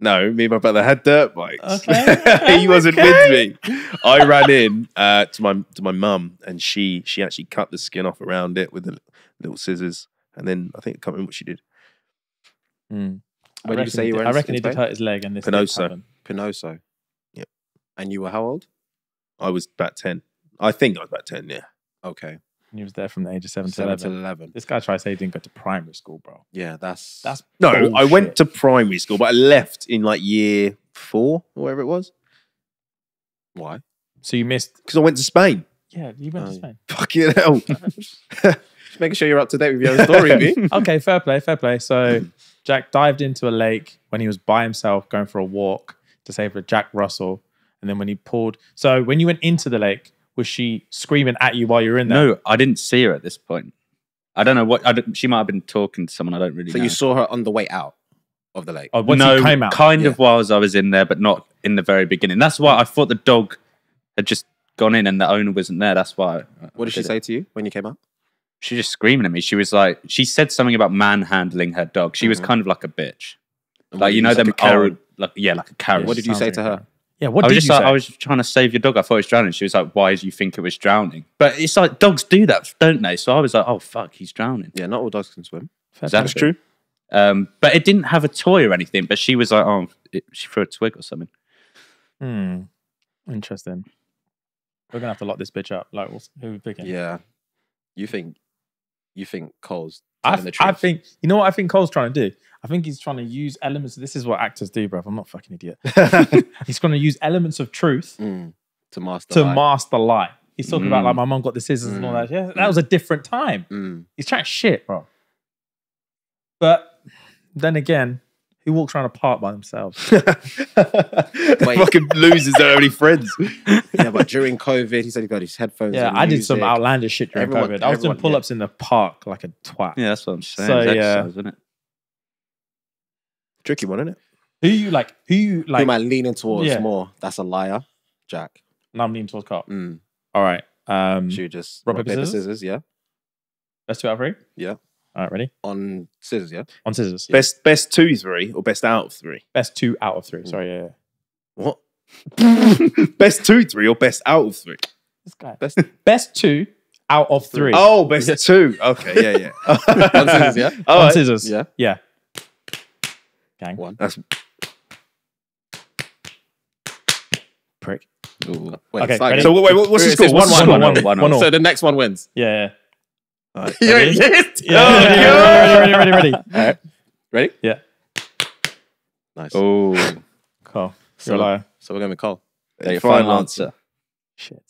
No, me and my brother had dirt bikes. Okay. he wasn't okay. with me. I ran in uh, to my to my mum, and she she actually cut the skin off around it with the little scissors, and then I think I can't remember what she did. Mm. Where did you say you were? I reckon he did hurt his leg, and this Pinoso. Pinoso. Yeah. And you were how old? I was about ten. I think I was about ten. Yeah. Okay. And he was there from the age of seven, seven to eleven. eleven. This guy tried to say he didn't go to primary school, bro. Yeah, that's... that's no, bullshit. I went to primary school, but I left in like year four or whatever it was. Why? So you missed... Because I went to Spain. Yeah, you went oh, to Spain. Fucking hell. Just making sure you're up to date with your own story, mate. Okay, fair play, fair play. So Jack dived into a lake when he was by himself going for a walk to save a Jack Russell. And then when he pulled... So when you went into the lake... Was she screaming at you while you were in there? No, I didn't see her at this point. I don't know what... I don't, she might have been talking to someone. I don't really so know. So you saw her on the way out of the lake? Oh, once no, you came out. kind yeah. of whilst I was in there, but not in the very beginning. That's why I thought the dog had just gone in and the owner wasn't there. That's why... I, what did, did she say it. to you when you came out? She was just screaming at me. She was like... She said something about manhandling her dog. She mm-hmm. was kind of like a bitch. And like, you know, like them... Old, like, yeah, like a carrot. Yeah, what did you say to her? Yeah, what I did was just you like, say? I was trying to save your dog. I thought it was drowning. She was like, "Why do you think it was drowning?" But it's like dogs do that, don't they? So I was like, "Oh fuck, he's drowning." Yeah, not all dogs can swim. Fair That's true. Um, but it didn't have a toy or anything. But she was like, "Oh, it, she threw a twig or something." Hmm. Interesting. We're gonna have to lock this bitch up. Like, what's, who are we picking? Yeah. You think? You think Cole's telling I, the truth? I think. You know what I think Cole's trying to do? I think he's trying to use elements. This is what actors do, bruv. I'm not a fucking idiot. He's going to use elements of truth mm, to master to lie. master lie. He's talking mm. about like my mom got the scissors mm. and all that. Yeah, that mm. was a different time. Mm. He's trying shit, bro. But then again, who walks around a park by themselves? Fucking losers, they're only friends. Yeah, but during COVID, he said he got his headphones. Yeah, I music. did some outlandish shit during everyone, COVID. I was doing pull-ups yeah. in the park like a twat. Yeah, that's what I'm saying. So, yeah. Exercise, isn't it? Tricky one, isn't it? Who you like? Who you like? Who am I leaning towards yeah. more? That's a liar, Jack. And I'm leaning towards Carl. Mm. All right. Um, Should we just rock, rock paper, scissors? scissors? Yeah. Best two out of three? Yeah. All right, ready? On scissors, yeah? On scissors. Yeah. Best best two three or best out of three? Best two out of three. Sorry, yeah, yeah. What? Best two three or best out of three? This guy. Best, best two out of three. Oh, best two. Okay, yeah, yeah. On scissors, yeah? All On right. scissors. Yeah. Yeah. Gang. One. That's... Prick. Ooh. Wait, okay, ready? So wait, what's the score? One, one, one, one, one, one, one. So the next one wins. Yeah, yeah. All right. Ready? Yes. Yeah, oh, ready, yeah. ready, ready, ready, ready. All right. Ready? Yeah. Nice. Oh, Carl, you're a liar. So we're going to call. Yeah, your final answer. Shit.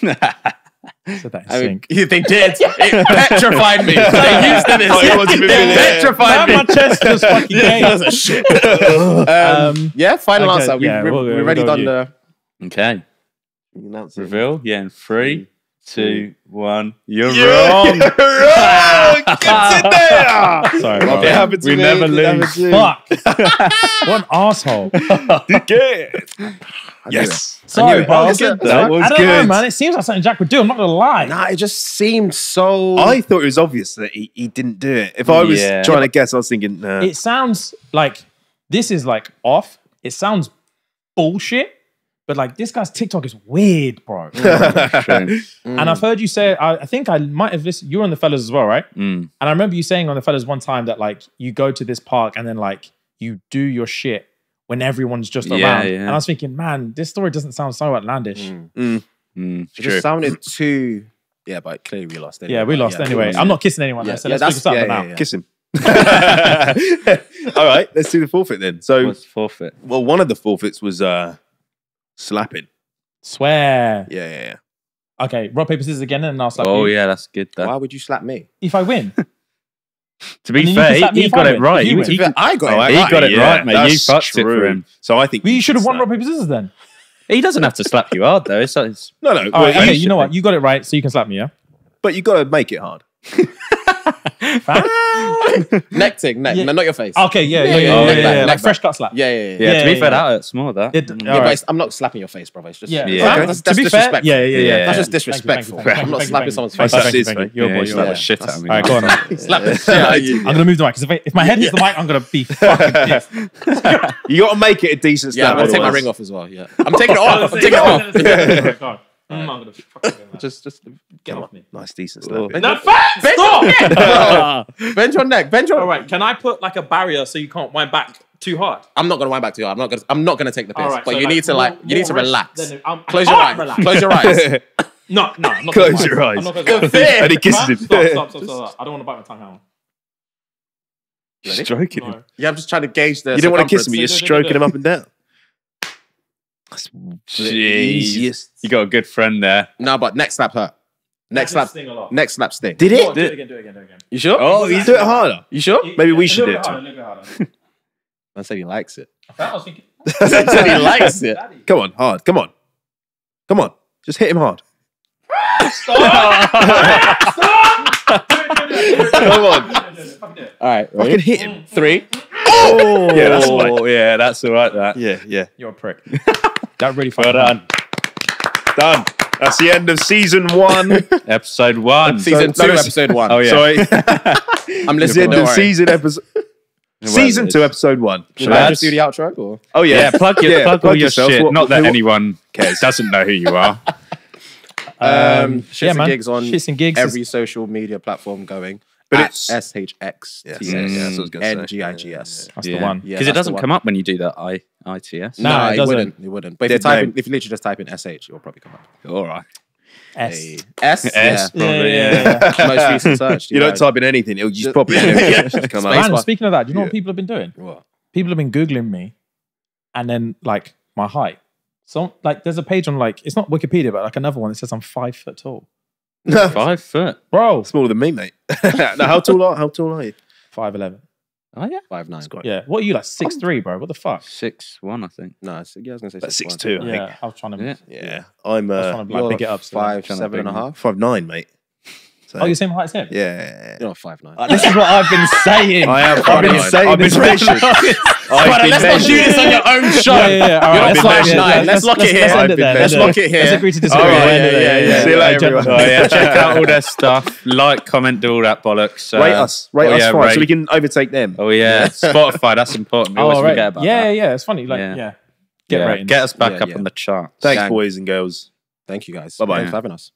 So that I mean, they did. It petrified me. They used to this. Oh, it it petrified me. My chest was fucking gay. That was a shit. um, yeah, final okay, answer. We've yeah, we'll, already we'll done the... Okay. Reveal. Yeah, in three. Two, one. You're yeah, wrong. You're wrong. Get in there. Sorry, bro. It happens we to never me. lose. Fuck. What an asshole. Yes. Sorry, bro. That, that, that was good. I don't good. know, man. It seems like something Jack would do. I'm not gonna lie. Nah, it just seemed so. I thought it was obvious that he, he didn't do it. If I was yeah. trying to guess, I was thinking. Nah. It sounds like this is like off. It sounds bullshit. But like this guy's TikTok is weird, bro. mm. And I've heard you say, I, I think I might have listened, you were on The Fellas as well, right? Mm. And I remember you saying on The Fellas one time that like you go to this park and then like you do your shit when everyone's just yeah, around. Yeah. And I was thinking, man, this story doesn't sound so outlandish. Mm. Mm. Mm. It True. just sounded too, yeah, but clearly we lost anyway. Yeah, we lost yeah, anyway. I'm not kissing anyone yeah, else, so yeah, let's pick this up yeah, now. Yeah, yeah. Kiss him. All right, let's do the forfeit then. So, what's forfeit? Well, one of the forfeits was... uh slapping. Swear. Yeah, yeah, yeah. Okay, rock, paper, scissors again and I'll slap oh, you. Oh yeah, that's good. That. Why would you slap me? If I win. To be fair, he, he got it right. He, he, I got it right. He got it yeah, right, mate. You fucked true. it for him. So I think- well, you should have won rock, paper, scissors then. He doesn't have to slap you hard though. It's, it's... No, no. All well, right, okay, you know what? You got it right, so you can slap me, yeah? But you got to make it hard. Neck tick, neck. Yeah. No, not your face. Okay, yeah, yeah, yeah. yeah, oh, yeah, yeah, yeah, yeah. Like back. Fresh cut slap. Yeah, yeah, yeah. Yeah, yeah to be yeah, fair, yeah. that hurts more, that. It, yeah, right. But I'm not slapping your face, brother. It's just... Yeah, yeah. Okay. That's, that's to be fair, yeah, yeah, yeah, yeah. That's just disrespectful. Thank you, thank you, thank you, I'm not slapping someone's face. That's disrespectful. Your boy slapped the shit out of me. All right, go on. Slap the shit out of you. I'm going to move the mic, because if my head hits the mic, I'm going to be fucking pissed. You got to make it a decent slap. Yeah, I'm going to take my ring off as well, yeah. I'm taking it off. I'm taking it off. I'm not gonna fucking do that. Just, just get off me. Nice, decent slap. No, fuck! Stop! Bend your neck. Bend your. All right. Can I put like a barrier so you can't wind back too hard? I'm not gonna wind back too hard. I'm not gonna. I'm not gonna take the piss. Right, but so you like, need to like. More, you need to relax. Then, Close, your relax. Close your eyes. Close your eyes. No, no. I'm not Close your eyes. eyes. Good fear. And he kisses him. Stop, stop, stop, stop. I don't want to bite my tongue out. Stroking him. Yeah, I'm just trying to gauge the. You don't want to kiss me. You're stroking him up and down. Jeez. You got a good friend there. No, but next slap hurt. Next slap. Next slap sting. Did it? Do it again, do it again, do it again. You sure? Oh, you do it harder. You sure? Maybe we should do it too. I said he likes it. I was thinking. I said he likes it. Come on, hard. Come on. Come on. Just hit him hard. Stop! Stop! Come on. All right. I can hit him. Three. Oh! Yeah, that's all right. Yeah, that's all right, that. Yeah, yeah. You're a prick. That really fucking well done. Done. That's the end of season one. episode one. Season so, two, episode one. Oh, yeah. Sorry. I'm listening. The season episode. Season two, episode one. Should Should I just do the outro? Or? Oh, yeah. Yeah, plug your, yeah, plug plug all your shit. What, Not that who, anyone cares. Doesn't know who you are. um, um, Shits yeah, and man. Gigs on Shits and Gigs every is... social media platform going. But it's S H X T N G I G S. That's the one. Because it doesn't come up when you do that I T S. No, it wouldn't. It wouldn't. But if you literally just type in S H, it'll probably come up. All right. S. S? S, probably, yeah. Most recent search. You don't type in anything, it'll just pop in. Speaking of that, do you know what people have been doing? What? People have been Googling me and then, like, my height. So, like, there's a page on, like, it's not Wikipedia, but, like, another one that says I'm five foot tall. Five foot? Bro. Smaller than me, mate. No, how tall are, how tall are you? five eleven. Oh, yeah? five nine. Yeah. What are you, like, six three, bro? What the fuck? six one, I think. No, yeah, I was going to say six two. Yeah, think. I was trying to... Yeah. yeah. I'm, uh... I was trying to, like, big it up. five seven and a half. five nine, mate. So. Oh, you're the same height as him? Yeah. You're not five nine. Uh, this is what I've been saying. I have I've been saying I've been saying Let's not do this on your own show. Yeah, yeah, yeah. Right, you're not five nine. Let's lock it here. Let's lock it here. Let's agree to disagree. See you later, everyone. Check out all their stuff. Like, comment, do all that bollocks. Rate us. Rate us five so we can overtake them. Oh, yeah. Spotify, that's important. We always forget about that. Yeah, yeah. It's funny. Like, yeah. Get us back up on the charts. Thanks, boys and girls. Thank you, guys. Bye-bye. Thanks for having us.